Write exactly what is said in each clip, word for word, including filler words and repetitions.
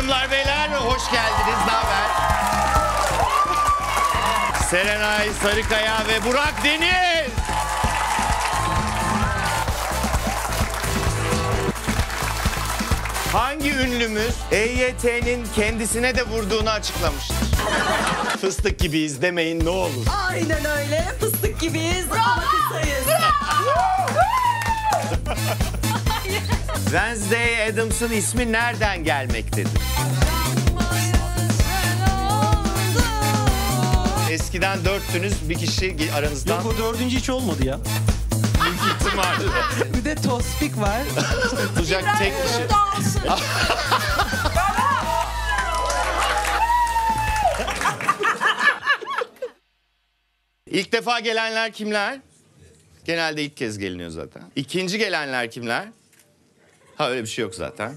Hanımlar beyler hoş geldiniz. Ne haber? Serenay Sarıkaya ve Burak Deniz. Hangi ünlümüz E Y T'nin kendisine de vurduğunu açıklamıştır? Fıstık gibiyiz demeyin ne olur. Aynen öyle. Fıstık gibiyiz ama kısayız. Wednesday Addams'ın ismi nereden gelmektedir? Eskiden dörttünüz, bir kişi aranızdan... Yok, o dördüncü hiç olmadı ya. Büyük ihtimalle. Bir de tospik var. Tutacak tek kişi. İlk defa gelenler kimler? Genelde ilk kez geliniyor zaten. İkinci gelenler kimler? Ha, öyle bir şey yok zaten.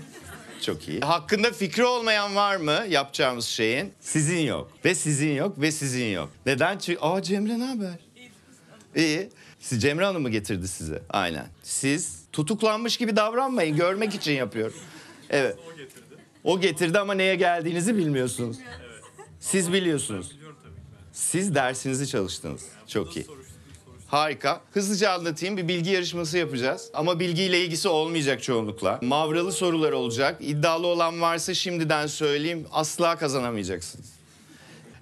Çok iyi. Hakkında fikri olmayan var mı yapacağımız şeyin? Sizin yok. Ve sizin yok. Ve sizin yok. Neden? Çünkü... Aa, Cemre ne haber? İyi. Siz Cemre Hanım mı getirdi size? Aynen. Siz tutuklanmış gibi davranmayın. Görmek için yapıyorum. Evet. O getirdi. O getirdi ama neye geldiğinizi bilmiyorsunuz. Evet. Siz biliyorsunuz. Siz dersinizi çalıştınız. Çok iyi. Harika. Hızlıca anlatayım. Bir bilgi yarışması yapacağız. Ama bilgiyle ilgisi olmayacak çoğunlukla. Mavralı sorular olacak. İddialı olan varsa şimdiden söyleyeyim. Asla kazanamayacaksınız.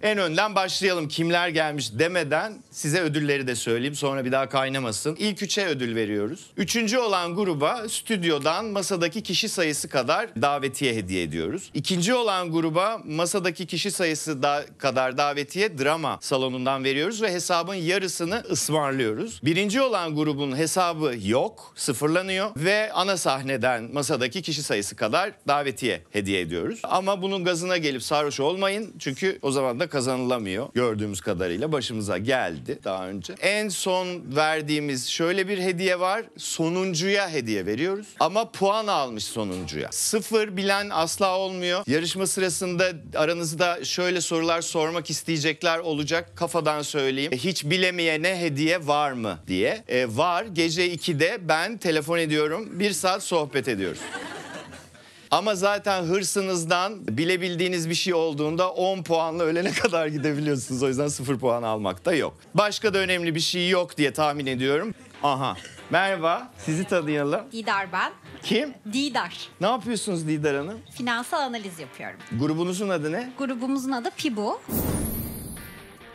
En önden başlayalım. Kimler gelmiş demeden size ödülleri de söyleyeyim. Sonra bir daha kaynamasın. İlk üçe ödül veriyoruz. Üçüncü olan gruba stüdyodan masadaki kişi sayısı kadar davetiye hediye ediyoruz. İkinci olan gruba masadaki kişi sayısı da kadar davetiye drama salonundan veriyoruz ve hesabın yarısını ısmarlıyoruz. Birinci olan grubun hesabı yok, sıfırlanıyor ve ana sahneden masadaki kişi sayısı kadar davetiye hediye ediyoruz. Ama bunun gazına gelip sarhoş olmayın çünkü o zaman da kazanılamıyor. Gördüğümüz kadarıyla başımıza geldi daha önce. En son verdiğimiz şöyle bir hediye var. Sonuncuya hediye veriyoruz. Ama puan almış sonuncuya. Sıfır bilen asla olmuyor. Yarışma sırasında aranızda şöyle sorular sormak isteyecekler olacak. Kafadan söyleyeyim. Hiç bilemeyene hediye var mı diye. E, var. Gece ikide ben telefon ediyorum. Bir saat sohbet ediyoruz. Ama zaten hırsınızdan bilebildiğiniz bir şey olduğunda on puanla ölene kadar gidebiliyorsunuz. O yüzden sıfır puan almak da yok. Başka da önemli bir şey yok diye tahmin ediyorum. Aha. Merhaba. Sizi tanıyalım. Didar ben. Kim? Didar. Ne yapıyorsunuz Didar Hanım? Finansal analiz yapıyorum. Grubunuzun adı ne? Grubumuzun adı Pibu.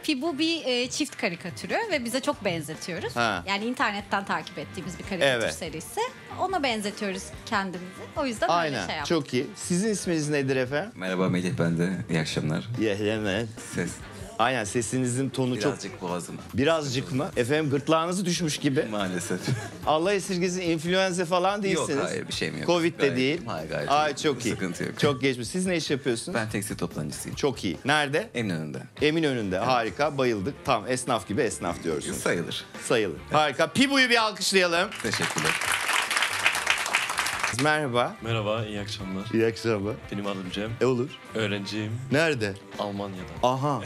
Pibu bir e, çift karikatürü ve bize çok benzetiyoruz. Ha. Yani internetten takip ettiğimiz bir karikatür evet. serisi. Ona benzetiyoruz kendimizi. O yüzden Aynen. böyle şey yaptık. Çok iyi. Sizin isminiz nedir efendim? Merhaba Melih ben de. İyi akşamlar. İyi akşamlar. Ses. Aynen sesinizin tonu Birazcık çok... Birazcık boğazım. Birazcık mı? Efendim gırtlağınızı düşmüş gibi. Maalesef. Allah esirgesin influenza falan değilsiniz. Yok hayır bir şeyim yok. Covid gayet, de değil. Hayır gayet. Ay çok iyi. Sıkıntı yok. Çok geçmiş. Siz ne iş yapıyorsunuz? Ben tekstil toplancısıyım. Çok iyi. Nerede? Eminönü'nde. Eminönü'nde. Evet. Harika. Bayıldık. Tam esnaf gibi esnaf diyorsunuz. Sayılır. Sayılır. Evet. Harika. Pibu'yu bir alkışlayalım. Teşekkürler. Merhaba. Merhaba, iyi akşamlar. İyi akşamlar. Benim adım Cem. E olur. Öğrenciyim. Nerede? Almanya'da. Aha.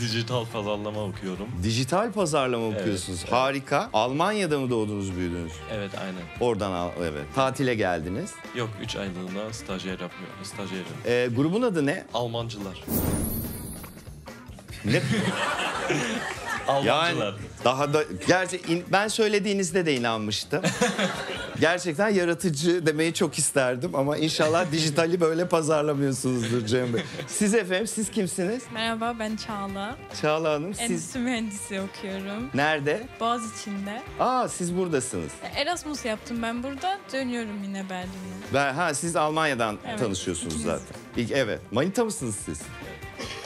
Dijital pazarlama okuyorum. Dijital pazarlama evet, okuyorsunuz. Evet. Harika. Almanya'da mı doğdunuz, büyüdünüz? Evet, aynen. Oradan al, evet. Tatile geldiniz. Yok, üç aylığına stajyer yapıyorum. Stajyerim. E, grubun adı ne? Almancılar. Ne? Almancılar. Yani daha da gerçek in, ben söylediğinizde de inanmıştım. Gerçekten yaratıcı demeyi çok isterdim ama inşallah dijitali böyle pazarlamıyorsunuzdur Cem Bey. Siz efendim siz kimsiniz? Merhaba ben Çağla. Çağla Hanım siz? Endüstri mühendisi okuyorum. Nerede? Boğaziçi'nde. Aa siz buradasınız. Erasmus yaptım ben burada dönüyorum yine Berlin'e. Ben, ha siz Almanya'dan evet, tanışıyorsunuz ikimiz. Zaten. İlk, evet. Manita mısınız siz?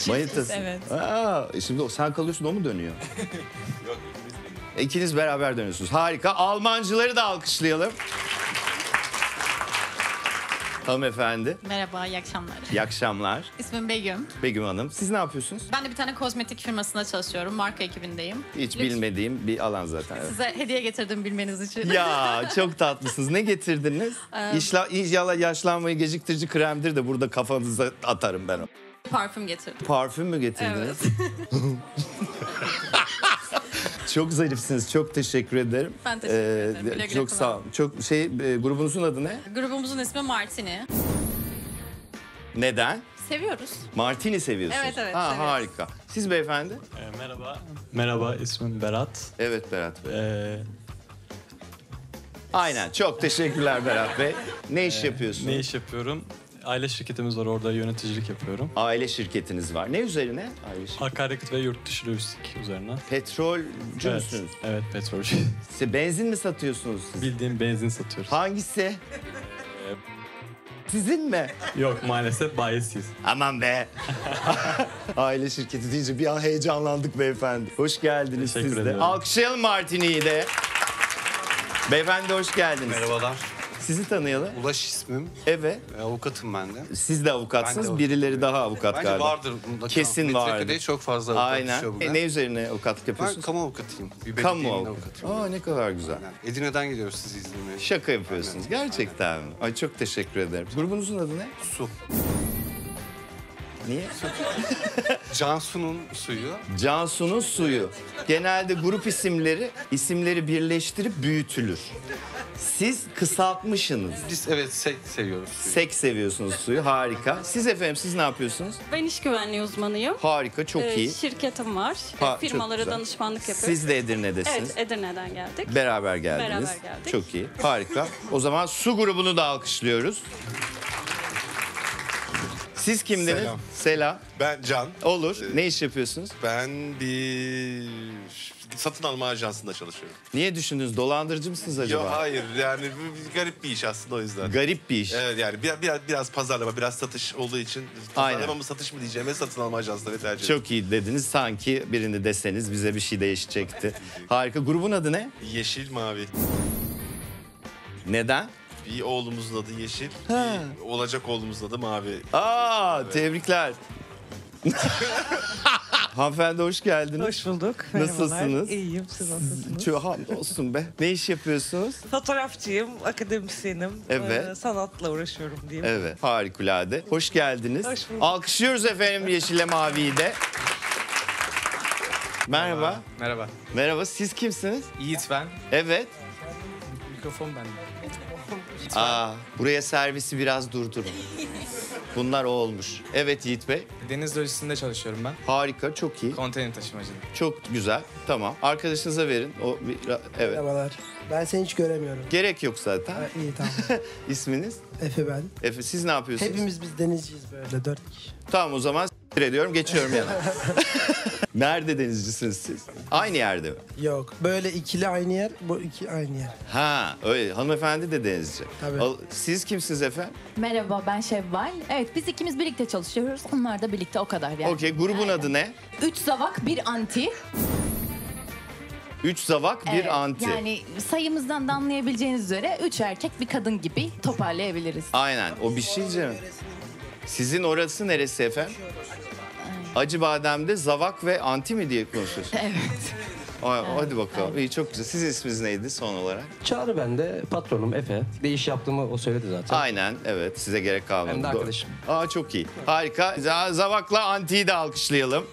Manitasın. Evet. Aa, şimdi sen kalıyorsun o mu dönüyor? Yok. İkiniz beraber dönüyorsunuz. Harika. Almancıları da alkışlayalım. Hanımefendi. Merhaba, iyi akşamlar. İyi akşamlar. İsmim Begüm. Begüm Hanım. Siz ne yapıyorsunuz? Ben de bir tane kozmetik firmasında çalışıyorum. Marka ekibindeyim. Hiç Lütfen. bilmediğim bir alan zaten. Size evet. hediye getirdim bilmeniz için. Ya çok tatlısınız. Ne getirdiniz? İnşallah yaşlanmayı geciktirici kremdir de burada kafanıza atarım ben onu. Parfüm getirdim. Parfüm mü getirdiniz? Evet. Çok zarifsiniz. Çok teşekkür ederim. Ben teşekkür ederim. Ee, güle güle çok sağ olun. Çok şey grubunuzun adı ne? Grubumuzun ismi Martini. Neden? Seviyoruz. Martini seviyorsunuz. Evet evet. Ha, harika. Siz beyefendi? Ee, merhaba. Merhaba, ismim Berat. Evet Berat Bey. Ee... Aynen, çok teşekkürler Berat Bey. Ne iş ee, yapıyorsun? Ne iş yapıyorum? Aile şirketimiz var, orada yöneticilik yapıyorum. Aile şirketiniz var. Ne üzerine? Aile şirketi. Akaryakıt ve yurt dışı lojistik üzerine. Petrolcü evet, müsünüz? Evet, petrolcü. Siz benzin mi satıyorsunuz siz? Bildiğim benzin satıyoruz. Hangisi? Sizin mi? Yok, maalesef bayisiz. Aman be. Aile şirketi deyince bir an heyecanlandık beyefendi. Hoş geldiniz siz de. Alkışlayalım Martini'yi de. Beyefendi hoş geldiniz. Merhabalar. Sizi tanıyalım. Ulaş ismim. Evet. E, avukatım ben de. Siz de avukatsınız. De birileri evet. Daha avukat bence galiba. Bence vardır. Kesin vardır. Çok fazla avukat. Aynen. E, ne üzerine avukatlık yapıyorsunuz? Ben kamu avukatıyım. Bir kamu avukatıyım. Aa, ne kadar güzel. Aynen. Edirne'den geliyoruz sizi izlemeye. Şaka yapıyorsunuz. Aynen. Gerçekten mi? Ay, çok teşekkür ederim. Grubunuzun adı ne? Su. Niye? Cansu'nun suyu. Cansu'nun suyu. Genelde grup isimleri, isimleri birleştirip büyütülür. Siz kısaltmışsınız. Biz evet sek seviyoruz suyu. Sek seviyorsunuz suyu, harika. Siz efendim, siz ne yapıyorsunuz? Ben iş güvenliği uzmanıyım. Harika, çok ee, iyi. Şirketim var. Ha, firmalara danışmanlık yapıyoruz. Siz de Edirne'desiniz. Evet, Edirne'den geldik. Beraber geldiniz. Beraber geldik. Çok iyi, harika. O zaman su grubunu da alkışlıyoruz. Siz kimdiniz? Selam. Selam. Ben Can. Olur. Ee, ne iş yapıyorsunuz? Ben bir satın alma ajansında çalışıyorum. Niye düşündünüz? Dolandırıcı mısınız acaba? Yok, hayır. Yani garip bir iş aslında, o yüzden. Garip bir iş. Evet, yani biraz, biraz, biraz pazarlama, biraz satış olduğu için pazarlama mı satış mı diyeceğime satın alma ajansları tercih ediyorum. Çok iyi dediniz. Sanki birini deseniz bize bir şey değişecekti. Harika. Grubun adı ne? Yeşil Mavi. Neden? Bir oğlumuzun adı Yeşil, bir olacak oğlumuzun adı Mavi. Aa, evet. Tebrikler. Hanımefendi hoş geldiniz. Hoş bulduk. Nasılsınız? Merhabalar. İyiyim, siz nasılsınız? Çok hamdolsun be. Ne iş yapıyorsunuz? Fotoğrafçıyım, akademisyenim. Evet. Ee, sanatla uğraşıyorum diyeyim. Evet, harikulade. Hoş geldiniz. Hoş bulduk. Alkışlıyoruz efendim Yeşil'le Mavi'yi de. Merhaba. Merhaba. Merhaba, siz kimsiniz? Yiğit ben. Evet. Mikrofon bende. Aa, buraya servisi biraz durdurun. Bunlar o olmuş. Evet Yiğit Bey. Deniz lojisinde çalışıyorum ben. Harika, çok iyi. Konteyner taşımacılığı. Çok güzel, tamam. Arkadaşınıza verin. O, evet. Merhabalar. Ben seni hiç göremiyorum. Gerek yok zaten. Ha, iyi, tamam. İsminiz? Efe ben. Efe, siz ne yapıyorsunuz? Hepimiz biz denizciyiz böyle, dört kişi. Tamam, o zaman s**tir ediyorum, geçiyorum yana. Nerede denizcisiniz siz? Aynı yerde mi? Yok. Böyle ikili aynı yer, bu iki aynı yer. Ha, öyle. Hanımefendi de denizci. Tabii. Siz kimsiniz efendim? Merhaba, ben Şevval. Evet, biz ikimiz birlikte çalışıyoruz. Onlar da birlikte, o kadar yani. Okey, grubun aynen. Adı ne? Üç zavak, bir anti. Üç zavak, bir evet, anti. Yani sayımızdan da anlayabileceğiniz üzere üç erkek, bir kadın gibi toparlayabiliriz. Aynen, o bir şey mi? Sizin orası neresi efendim? Acıbadem'de zavak ve anti mi diye konuşuyorsun? Evet. Ay, evet. Hadi bakalım. Evet. İyi, çok güzel. Sizin isminiz neydi son olarak? Çağrı ben de, patronum Efe. Bir iş yaptığımı o söyledi zaten. Aynen, evet. Size gerek kalmadı. Ben de arkadaşım. Aa, çok iyi. Harika. Zavak'la antiyi de alkışlayalım.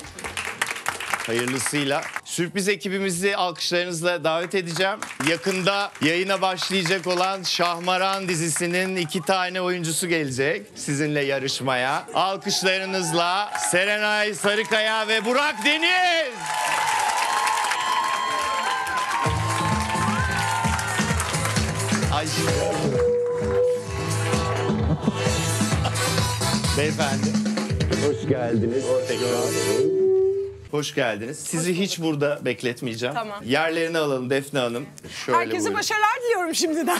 Hayırlısıyla. Sürpriz ekibimizi alkışlarınızla davet edeceğim. Yakında yayına başlayacak olan Şahmaran dizisinin iki tane oyuncusu gelecek sizinle yarışmaya. Alkışlarınızla Serenay Sarıkaya ve Burak Deniz. Ay. Beyefendi. Hoş geldiniz. Tekrar. Hoş geldiniz. Sizi hiç burada bekletmeyeceğim. Tamam. Yerlerini alalım Defne Hanım. Şöyle herkese buyurun. Başarılar diliyorum şimdiden.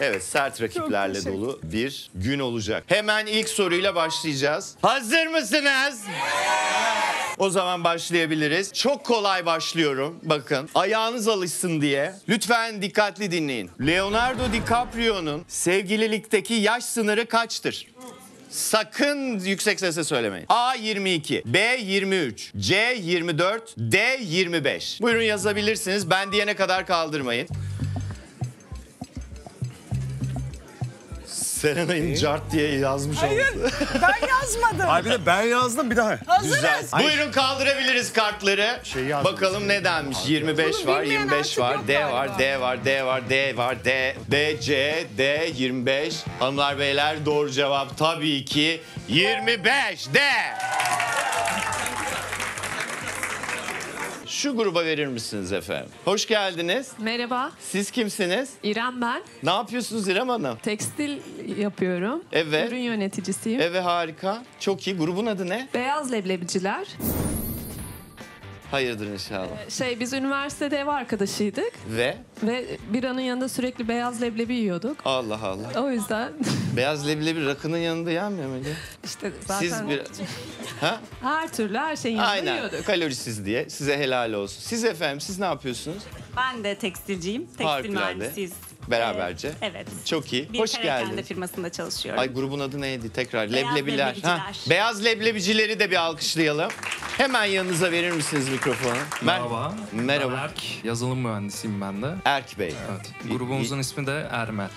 Evet, sert rakiplerle dolu bir gün olacak. Hemen ilk soruyla başlayacağız. Hazır mısınız? Evet. O zaman başlayabiliriz. Çok kolay başlıyorum. Bakın, ayağınız alışsın diye. Lütfen dikkatli dinleyin. Leonardo DiCaprio'nun sevgililikteki yaş sınırı kaçtır? Sakın yüksek sesle söylemeyin. A yirmi iki, B yirmi üç, C yirmi dört, D yirmi beş. Buyurun yazabilirsiniz. Ben diyene kadar kaldırmayın. Serenay'ın cart diye yazmış olması. Hayır, ben yazmadım. Abi de ben yazdım bir daha. Hazırız. Buyurun kaldırabiliriz kartları. Şey bakalım ne denmiş? yirmi beş var, yirmi beş var, D var, D var, D var, D var, D, D, C, D, yirmi beş. Hanımlar beyler doğru cevap tabii ki yirmi beş D. Şu gruba verir misiniz efendim? Hoş geldiniz. Merhaba. Siz kimsiniz? İrem ben. Ne yapıyorsunuz İrem Hanım? Tekstil yapıyorum. Evet. Ürün yöneticisiyim. Evet, harika. Çok iyi. Grubun adı ne? Beyaz Leblebiciler. Hayırdır inşallah. Şey, biz üniversitede ev arkadaşıydık. Ve? Ve biranın yanında sürekli beyaz leblebi yiyorduk. Allah Allah. O yüzden. Beyaz leblebi rakının yanında yanmıyor muydu? İşte zaten. Siz bir... ha? Her türlü her şeyin yanında aynen yiyorduk. Aynen, kalorisiz diye. Size helal olsun. Siz efendim, siz ne yapıyorsunuz? Ben de tekstilciyim. Tekstil harikulade mühendisiyiz. Beraberce. Evet. Çok iyi. Bir hoş geldiniz. Bir firmasında çalışıyorum. Ay, grubun adı neydi tekrar? Beyaz Leblebiler. Leblebiciler. Ha, Beyaz Leblebicileri de bir alkışlayalım. Hemen yanınıza verir misiniz mikrofonu? Merhaba. Merhaba. Ben Erk. Yazılım mühendisiyim ben de. Erk Bey. Evet. Grubumuzun ismi de Ermel.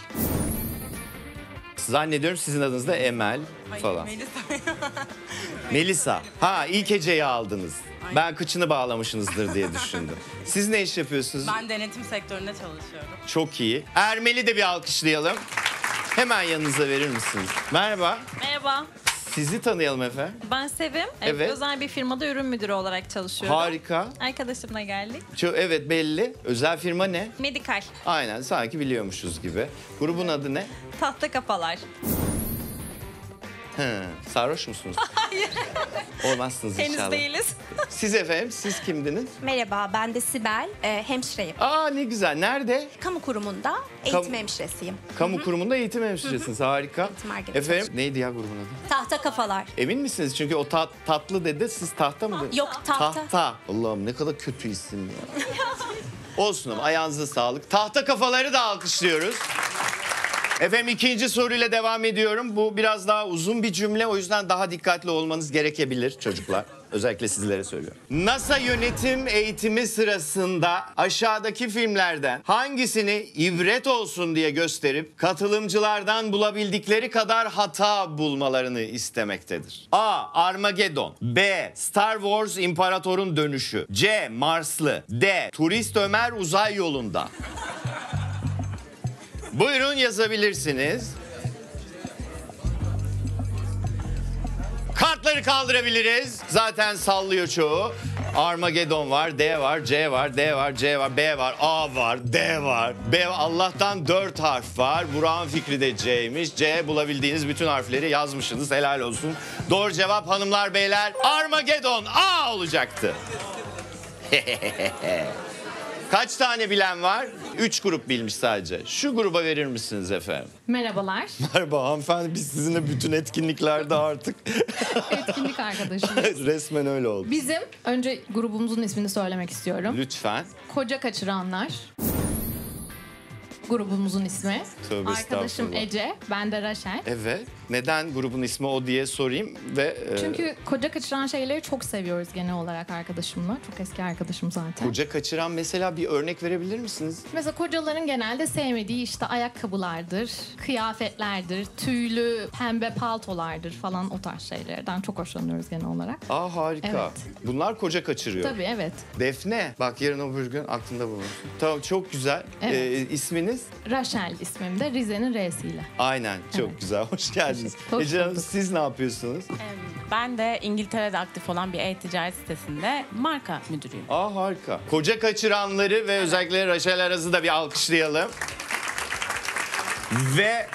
Zannediyorum sizin adınız da Emel falan. Hayır, Melisa. Melisa. Ha, ilk heceyi aldınız. Aynen. Ben kıçını bağlamışsınızdır diye düşündüm. Siz ne iş yapıyorsunuz? Ben denetim sektöründe çalışıyorum. Çok iyi. Ermeli de bir alkışlayalım. Hemen yanınıza verir misiniz? Merhaba. Merhaba. Sizi tanıyalım efendim. Ben Sevim. Evet. Özel bir firmada ürün müdürü olarak çalışıyorum. Harika. Arkadaşımla geldik. Şu, evet belli. Özel firma ne? Medikal. Aynen, sanki biliyormuşuz gibi. Grubun adı ne? Tahta Kafalar. Hı, sarhoş musunuz? Hayır. Olmazsınız henüz inşallah. Henüz değiliz. Siz efendim, siz kimdiniz? Merhaba, ben de Sibel, e, hemşireyim. Aa, ne güzel. Nerede? Kamu kurumunda eğitim Kam hemşiresiyim. Kamu Hı -hı. kurumunda eğitim hemşiresiniz. Hı -hı. Harika. Efendim, neydi ya grubun adı? Tahta Kafalar. Emin misiniz? Çünkü o ta tatlı dedi, siz tahta mı dediniz? Yok, tahta. Tahta. Allah'ım ne kadar kötü isim ya. Olsun ama ayağınıza sağlık. Tahta Kafaları da alkışlıyoruz. Efendim, ikinci soruyla devam ediyorum. Bu biraz daha uzun bir cümle, o yüzden daha dikkatli olmanız gerekebilir çocuklar. Özellikle sizlere söylüyorum. NASA yönetim eğitimi sırasında aşağıdaki filmlerden hangisini ibret olsun diye gösterip katılımcılardan bulabildikleri kadar hata bulmalarını istemektedir? A. Armageddon. B. Star Wars İmparatorun Dönüşü. C. Marslı. D. Turist Ömer Uzay Yolunda. Buyurun yazabilirsiniz. Kartları kaldırabiliriz. Zaten sallıyor çoğu. Armageddon var, D var, C var, D var, C var, B var, A var, D var, B var. Allah'tan dört harf var. Burak'ın fikri de C'ymiş. C, bulabildiğiniz bütün harfleri yazmışsınız. Helal olsun. Doğru cevap hanımlar beyler Armageddon A olacaktı. Kaç tane bilen var? Üç grup bilmiş sadece. Şu gruba verir misiniz efendim? Merhabalar. Merhaba hanımefendi, biz sizinle bütün etkinliklerde artık. Etkinlik arkadaşıyız. Resmen öyle oldu. Bizim, önce grubumuzun ismini söylemek istiyorum. Lütfen. Koca Kaçıranlar. Grubumuzun ismi. Tövbe arkadaşım Ece, ben de Raşel. Evet. Neden grubun ismi o diye sorayım ve... Çünkü e... koca kaçıran şeyleri çok seviyoruz genel olarak arkadaşımla. Çok eski arkadaşım zaten. Koca kaçıran mesela bir örnek verebilir misiniz? Mesela kocaların genelde sevmediği işte ayakkabılardır, kıyafetlerdir, tüylü pembe paltolardır falan, o tarz şeylerden çok hoşlanıyoruz genel olarak. Aa, harika. Evet. Bunlar koca kaçırıyor. Tabii, evet. Defne, bak yarın o bugün aklında bulunsun. Tamam, çok güzel. Evet. Ee, isminiz? Raşel ismim de, Rize'nin R'siyle. Aynen, çok evet. Güzel. Hoş geldiniz. Ece Hanım, siz ne yapıyorsunuz? Ben de İngiltere'de aktif olan bir e-ticaret sitesinde marka müdürüyüm. Aa, harika. Koca kaçıranları ve evet, özellikle Raşel Araz'ı da bir alkışlayalım. Ve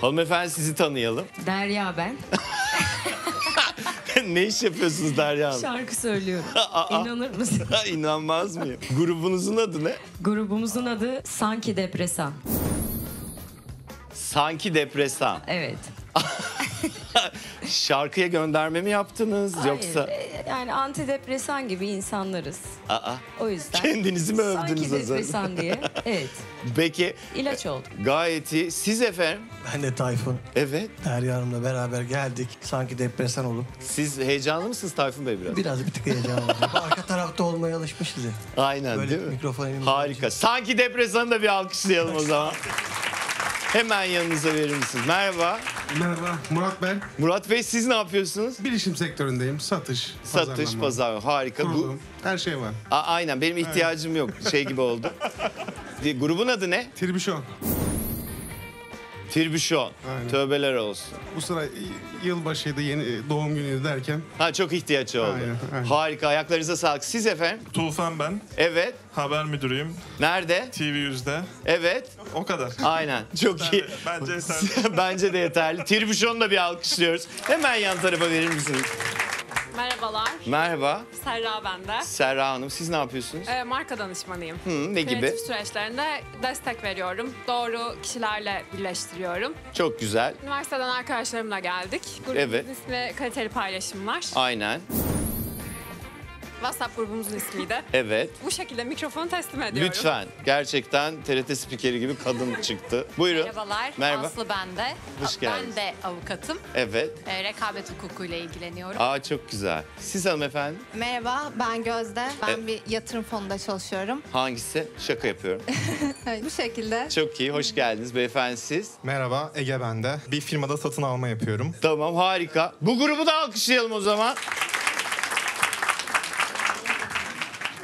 hanımefendi, sizi tanıyalım. Derya ben. Ne iş yapıyorsunuz Derya Hanım? Şarkı söylüyorum. İnanır mısın? İnanmaz mıyım? Grubunuzun adı ne? Grubumuzun adı Sanki Depresan. Sanki Depresan. Evet. Şarkıya gönderme mi yaptınız? Hayır, yoksa? Yani antidepresan gibi insanlarız. Aa, o yüzden. Kendinizi mi övdünüz? Sanki depresan diye. Evet. Peki. İlaç oldu. Gayet iyi. Siz efendim? Ben de Tayfun. Evet. Derya Hanım'la beraber geldik. Sanki depresan olup. Siz heyecanlı mısınız Tayfun Bey biraz? Biraz bir tık heyecanlı. Arka tarafta olmaya alışmışız. Aynen, böyle değil mi? Mikrofon. Harika. Sanki depresanı da bir alkışlayalım o zaman. Hemen yanınıza verir misiniz? Merhaba. Merhaba, Murat ben. Murat Bey, siz ne yapıyorsunuz? Bilişim sektöründeyim. Satış, pazarlama. Satış, pazarlama. Harika. Grubum. Her şey var. A aynen, benim ihtiyacım evet. yok. Şey gibi oldu. Grubun adı ne? Tribüşon. Tirbüşon. Aynen. Tövbeler olsun. Bu sıra yılbaşıydı, yeni doğum günüydü derken. Ha, çok ihtiyaç oldu. Aynen, aynen. Harika, ayaklarınıza sağlık. Siz efendim? Tufan ben. Evet. Haber müdürüyüm. Nerede? T V yüz'de. Evet. O kadar. Aynen. Çok ben iyi. De, bence yeterli. Bence de yeterli. Tirbüşon'la bir alkışlıyoruz. Hemen yan tarafa verir misiniz? Merhabalar. Merhaba. Serra ben de. Serra Hanım, siz ne yapıyorsunuz? E, marka danışmanıyım. Hı, ne gibi? Kreatif süreçlerinde destek veriyorum. Doğru kişilerle birleştiriyorum. Çok güzel. Üniversiteden arkadaşlarımla geldik. Grubumuzun evet. ismi Kaliteli Paylaşımlar. Aynen. WhatsApp grubumuzun ismi de. Evet. Bu şekilde mikrofonu teslim ediyorum. Lütfen. Gerçekten T R T spikeri gibi kadın çıktı. Buyurun. Merhabalar. Merhaba. Aslı ben de. Hoş geldiniz. Ben de avukatım. Evet. E, rekabet hukukuyla ilgileniyorum. Aa, çok güzel. Siz hanımefendi? Merhaba, ben Gözde. Ben e... bir yatırım fonunda çalışıyorum. Hangisi? Şaka yapıyorum. Bu şekilde. Çok iyi. Hoş geldiniz. Beyefendi siz? Merhaba, Ege ben de. Bir firmada satın alma yapıyorum. Tamam, harika. Bu grubu da alkışlayalım o zaman.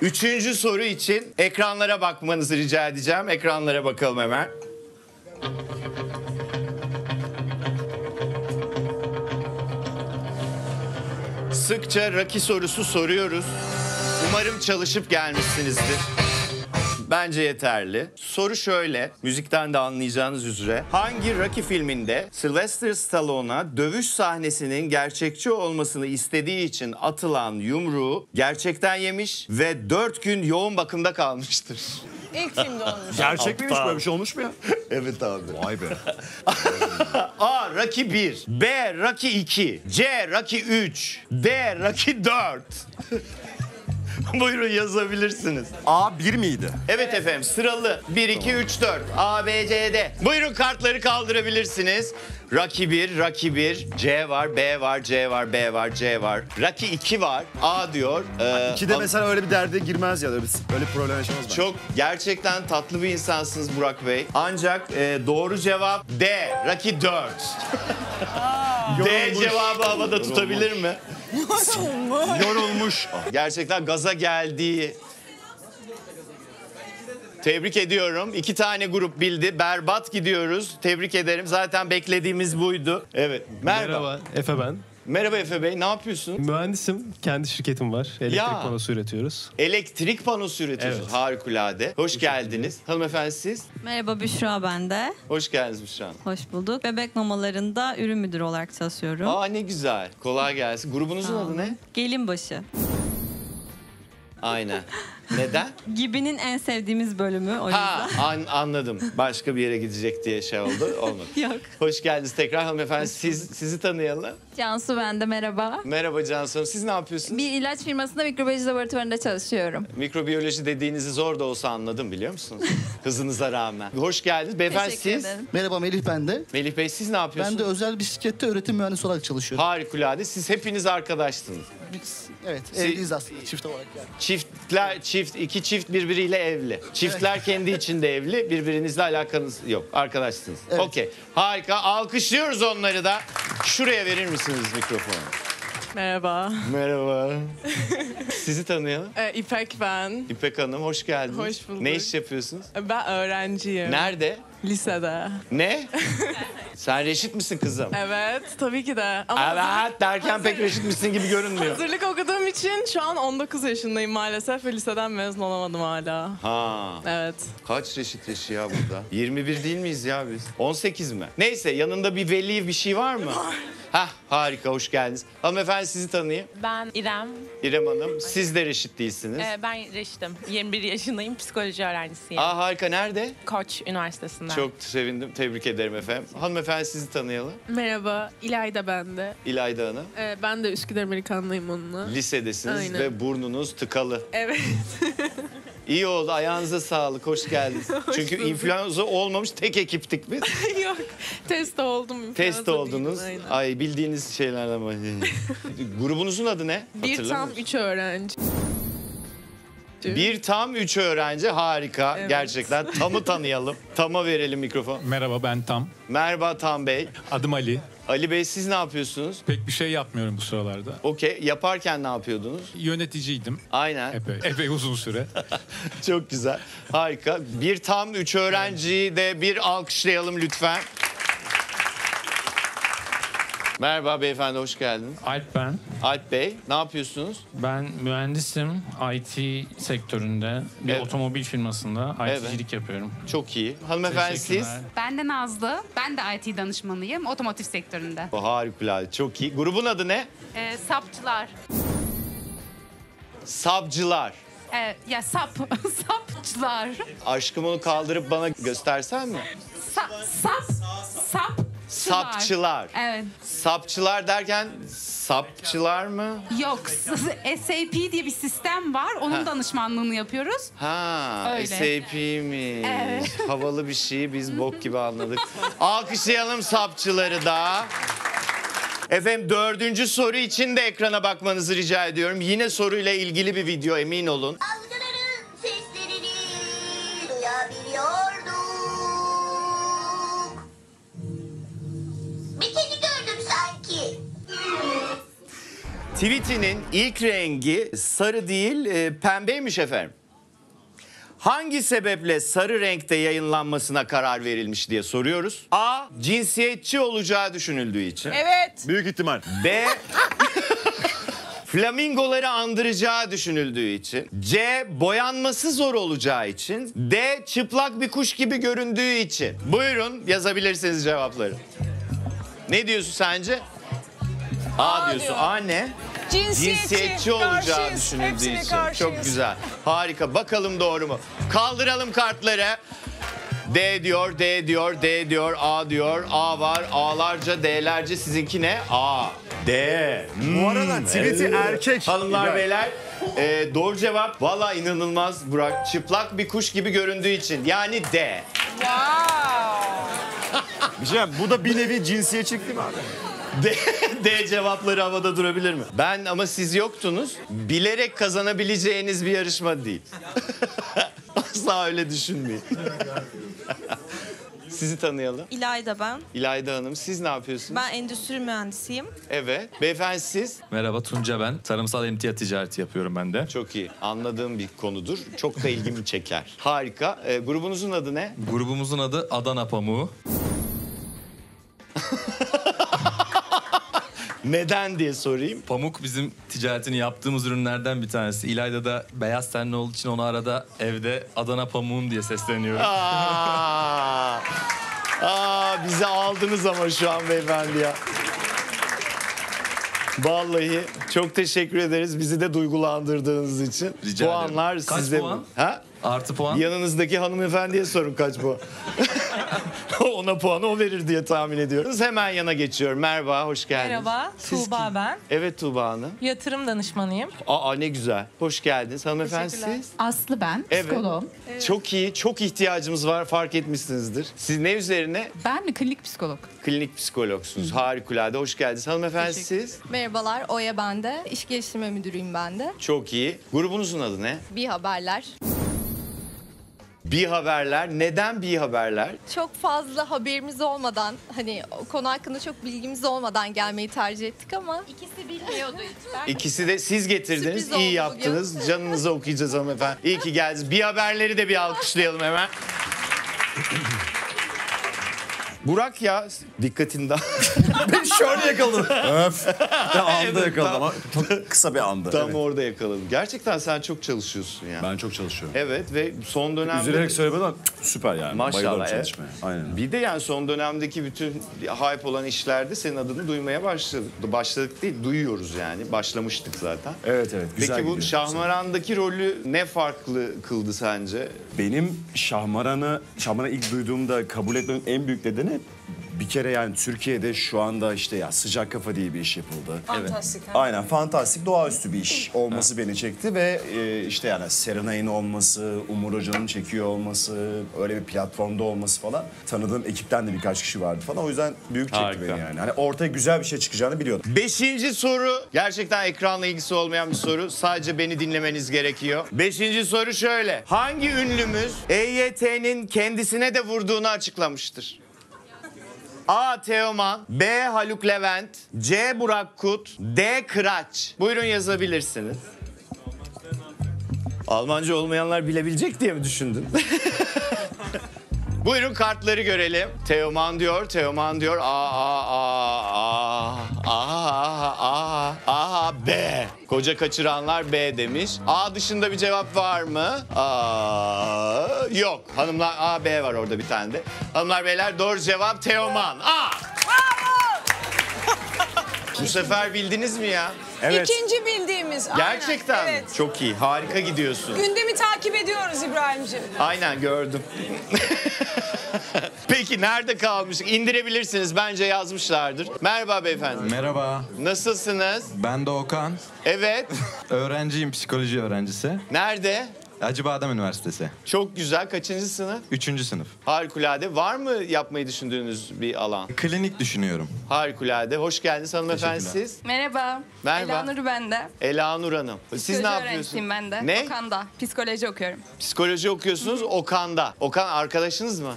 Üçüncü soru için ekranlara bakmanızı rica edeceğim. Ekranlara bakalım hemen. Sıkça Rocky sorusu soruyoruz. Umarım çalışıp gelmişsinizdir. Bence yeterli. Soru şöyle, müzikten de anlayacağınız üzere. Hangi Rocky filminde Sylvester Stallone'a dövüş sahnesinin gerçekçi olmasını istediği için atılan yumruğu gerçekten yemiş ve dört gün yoğun bakımda kalmıştır? İlk filmde olmuş. Gerçek miymiş, böyle bir şey olmuş mu ya? Evet abi. Vay be. A. Rocky bir. B. Rocky iki. C. Rocky üç. D. Rocky dört. Buyurun, yazabilirsiniz. A bir miydi? Evet efendim, sıralı. bir, iki, üç, dört. A, B, C, D. Buyurun, kartları kaldırabilirsiniz. Rocky bir, Rocky bir. C var, B var, C var, B var, C var. Rocky iki var, A diyor. Ee, ikide mesela öyle bir derde girmez ya da öyle bir problem yaşamaz. Çok gerçekten tatlı bir insansınız Burak Bey. Ancak e, doğru cevap D, Rocky dört. D cevabı havada tutabilir mi? Yorulmuş. Yorulmuş. Gerçekten gaza geldiği. Tebrik ediyorum. İki tane grup bildi. Berbat gidiyoruz. Tebrik ederim. Zaten beklediğimiz buydu. Evet. Merhaba. Merhaba. Efe ben. Merhaba Efe Bey, ne yapıyorsun? Mühendisim, kendi şirketim var. Elektrik ya. panosu üretiyoruz. Elektrik panosu üretiyorsunuz, evet. Harikulade. Hoş Büşra geldiniz. Hanımefendi siz? Merhaba, Büşra ben de. Hoş geldiniz Büşra Hanım. Hoş bulduk. Bebek mamalarında ürün müdürü olarak çalışıyorum. Aa, ne güzel. Kolay gelsin. Grubunuzun adı ne? Gelinbaşı. Aynen. Neden? Gibinin en sevdiğimiz bölümü o yüzden. Ha, an, anladım. Başka bir yere gidecek diye şey oldu. Olmadı. Yok. Hoş geldiniz tekrar hanımefendi. Siz, sizi tanıyalım. Cansu ben de, merhaba. Merhaba Cansu Hanım. Siz ne yapıyorsunuz? Bir ilaç firmasında mikrobiyoloji laboratuvarında çalışıyorum. Mikrobiyoloji dediğinizi zor da olsa anladım, biliyor musunuz? Hızınıza rağmen. Hoş geldiniz. Beyefendi siz? Merhaba, Melih ben de. Melih Bey siz ne yapıyorsunuz? Ben de özel bisiklette öğretim mühendisi olarak çalışıyorum. Harikulade. Siz hepiniz arkadaşsınız. Biz, evet, evliyiz aslında çift olarak yani. Çiftler, çift, iki çift birbiriyle evli. Çiftler kendi içinde evli, birbirinizle alakanız yok. Arkadaşsınız. Evet. Okey, harika. Alkışlıyoruz onları da. Şuraya verir misiniz mikrofonu? Merhaba. Merhaba. Sizi tanıyalım. Ee, İpek ben. İpek Hanım, hoş geldiniz. Hoş bulduk. Ne iş yapıyorsunuz? Ben öğrenciyim. Nerede? Lisede. Ne? Sen reşit misin kızım? Evet, tabii ki de. Ama evet derken hazır... pek reşit misin gibi görünmüyor. Hazırlık okuduğum için şu an on dokuz yaşındayım maalesef ve liseden mezun olamadım hala. Ha. Evet. Kaç reşit yaşı ya burada? yirmi bir değil miyiz ya biz? on sekiz mi? Neyse, yanında bir veli bir şey var mı? Var. Hah, harika, hoş geldiniz. Hanımefendi sizi tanıyayım. Ben İrem. İrem Hanım, siz de reşit değilsiniz. Ee, ben reşitim. yirmi bir yaşındayım, psikoloji öğrencisiyim. Aa, harika, nerede? Koç Üniversitesi'nde. Çok sevindim, tebrik ederim efendim. Hanımefendi sizi tanıyalım. Merhaba, İlayda ben de. İlayda Hanım. Ee, ben de Üsküdar Amerikanlıyım onunla. Lisedesiniz. Aynen. Ve burnunuz tıkalı. Evet. İyi oldu, ayağınıza sağlık, hoş geldiniz. Hoş Çünkü bulduk. İnfluenza olmamış tek ekiptik biz. Yok, test oldum. Test oldunuz. Değilim, ay, bildiğiniz şeylerden bahsedeyim. Grubunuzun adı ne? Bir tam üç öğrenci. Bir tam üç öğrenci, harika, evet. Gerçekten. Tam'ı tanıyalım. Tam'a verelim mikrofon. Merhaba, ben Tam. Merhaba Tam Bey. Adım Ali. Ali Bey, siz ne yapıyorsunuz? Pek bir şey yapmıyorum bu sıralarda. Okey. Yaparken ne yapıyordunuz? Yöneticiydim. Aynen. Epey, epey uzun süre. Çok güzel. Harika. Bir tam üç öğrenciyi de bir alkışlayalım lütfen. Merhaba beyefendi, hoş geldiniz. Alp ben. Alp Bey, ne yapıyorsunuz? Ben mühendisim, I T sektöründe, bir evet. otomobil firmasında I T'cilik evet. yapıyorum. Çok iyi. Hanımefendi siz? Ben de Nazlı, ben de I T danışmanıyım, otomotiv sektöründe. Harikulade, çok iyi. Grubun adı ne? Ee, sapçılar. Sapçılar. Ee, ya sap, sapçılar. Aşkım, onu kaldırıp bana göstersen mi? Sa sap, sap. Sapçılar. Evet. Sapçılar derken sapçılar mı? Yok. S A P diye bir sistem var. Onun ha. danışmanlığını yapıyoruz. Ha, öyle. S A P mi? Evet. Havalı bir şeyi biz bok gibi anladık. Alkışlayalım sapçıları da. Efendim, dördüncü soru için de ekrana bakmanızı rica ediyorum. Yine soruyla ilgili bir video, emin olun. Algıların seslerini duyabiliyor. Bir kedi gördüm sanki. Tweet'inin ilk rengi sarı değil, e, pembeymiş efendim. Hangi sebeple sarı renkte yayınlanmasına karar verilmiş diye soruyoruz. A. Cinsiyetçi olacağı düşünüldüğü için. Evet. Büyük ihtimal. B. Flamingoları andıracağı düşünüldüğü için. C. Boyanması zor olacağı için. D. Çıplak bir kuş gibi göründüğü için. Buyurun, yazabilirsiniz cevapları. Ne diyorsun sence? A, A diyorsun. Diyor. A ne? Cinsiyetçi, Cinsiyetçi olacağı düşünüldüğü için. Karşıyız. Çok güzel. Harika. Bakalım doğru mu? Kaldıralım kartları. D diyor, D diyor, D diyor, A diyor. A var, A'larca, D'lerce. Sizinki ne? A, D. Hmm. Bu arada tweet'i evet. erkek. Hanımlar, beyler. E, doğru cevap. Valla inanılmaz Burak. Çıplak bir kuş gibi göründüğü için. Yani D. Wow. Cem, bu da bir nevi cinsiyetçilik değil mi abi? D, D cevapları havada durabilir mi? Ben ama siz yoktunuz. Bilerek kazanabileceğiniz bir yarışma değil. Asla öyle düşünmeyin. Sizi tanıyalım. İlayda ben. İlayda Hanım, siz ne yapıyorsunuz? Ben endüstri mühendisiyim. Evet. Beyefendi siz? Merhaba, Tunca ben. Tarımsal emtia ticareti yapıyorum ben de. Çok iyi. Anladığım bir konudur. Çok da ilgimi çeker. Harika. E, grubunuzun adı ne? Grubumuzun adı Adana Pamuğu. Neden diye sorayım. Pamuk bizim ticaretini yaptığımız ürünlerden bir tanesi. İlayda da beyaz tenli olduğu için onu arada evde Adana pamuğum diye sesleniyorum. Aa, aa, bizi aldınız ama şu an beyefendi ya. Vallahi çok teşekkür ederiz bizi de duygulandırdığınız için. Rica Puanlar ederim. Kaç sizde... puan? Ha? Artı puan. Yanınızdaki hanımefendiye sorun kaç puan. Ona puanı o verir diye tahmin ediyoruz. Hemen yana geçiyorum. Merhaba, hoş geldiniz. Merhaba, Siz Tuğba kim? Ben. Evet Tuğba Hanım. Yatırım danışmanıyım. Aa, ne güzel. Hoş geldiniz. Hanımefendi siz? Aslı ben, evet. psikoloğum. Evet. Çok iyi, çok ihtiyacımız var, fark etmişsinizdir. Siz ne üzerine? Ben mi? Klinik psikolog. Klinik psikologsunuz. Hı. Harikulade, hoş geldiniz. Hanımefendi siz? Merhabalar, Oya ben de. İş geliştirme müdürüyüm ben de. Çok iyi. Grubunuzun adı ne? Bir Haberler. Bir Haberler. Neden Bir Haberler? Çok fazla haberimiz olmadan, hani o konu hakkında çok bilgimiz olmadan gelmeyi tercih ettik ama... ikisi bilmiyordu hiç. İkisi de siz getirdiniz, sürpriz iyi yaptınız. Bugün. Canınızı okuyacağız hanımefendi. İyi ki geldiniz. Bir Haberleri de bir alkışlayalım hemen. Burak ya, dikkatini daha... Ben şöyle yakaladım. Öf. Ya anda evet, yakaladım ama çok kısa bir anda. Tam evet. orada yakaladım. Gerçekten sen çok çalışıyorsun yani. Ben çok çalışıyorum. Evet ve son dönemde... Üzülerek söylemeden süper yani. Maşallah. Bayılırım çalışmaya. Aynen. Bir de yani son dönemdeki bütün hype olan işlerde senin adını duymaya başladık. Başladık değil, duyuyoruz yani. Başlamıştık zaten. Evet evet. Güzel Peki bu Şahmaran'daki sana. rolü ne farklı kıldı sence? Benim Şahmaran'ı, Şahmaran'ı ilk duyduğumda kabul etmemin en büyük nedeni... bir kere yani Türkiye'de şu anda işte ya sıcak kafa diye bir iş yapıldı. Fantastik. Evet. Aynen, fantastik, doğaüstü bir iş olması evet. beni çekti ve e, işte yani Serenay'ın olması, Umur Hoca'nın çekiyor olması, öyle bir platformda olması falan. Tanıdığım ekipten de birkaç kişi vardı falan. O yüzden büyük çekti Harika. beni yani. Hani ortaya güzel bir şey çıkacağını biliyordum. Beşinci soru, gerçekten ekranla ilgisi olmayan bir soru. Sadece beni dinlemeniz gerekiyor. Beşinci soru şöyle. Hangi ünlümüz E Y T'nin kendisine de vurduğunu açıklamıştır? A. Teoman, B. Haluk Levent, C. Burak Kut, D. Kıraç. Buyurun yazabilirsiniz. Almanca olmayanlar bilebilecek diye mi düşündün? Buyurun kartları görelim. Teoman diyor, Teoman diyor. A, A, A, A, A, A, A, B. Koca kaçıranlar B demiş. A dışında bir cevap var mı? A, yok. Hanımlar A, B var orada bir tane de. Hanımlar beyler doğru cevap Teoman. A. Bu sefer bildiniz mi ya? Evet. İkinci bildiğimiz. Gerçekten aynen, evet. Çok iyi. Harika gidiyorsun. Gündemi takip ediyoruz İbrahim'ciğim. Aynen gördüm. Peki nerede kalmıştık? İndirebilirsiniz. Bence yazmışlardır. Merhaba beyefendi. Merhaba. Nasılsınız? Ben de Okan. Evet. Öğrenciyim, psikoloji öğrencisi. Nerede? Acıbadem Üniversitesi. Çok güzel. Kaçıncı sınıf? Üçüncü sınıf. Harikulade. Var mı yapmayı düşündüğünüz bir alan? Klinik düşünüyorum. Harikulade. Hoş geldiniz hanımefendi siz. Merhaba. Merhaba. Elanur ben de. Elanur Hanım. Psikoloji siz ne yapıyorsunuz? Ben de. Ne? Okan'da. Psikoloji okuyorum. Psikoloji okuyorsunuz Okan'da. Okan arkadaşınız mı?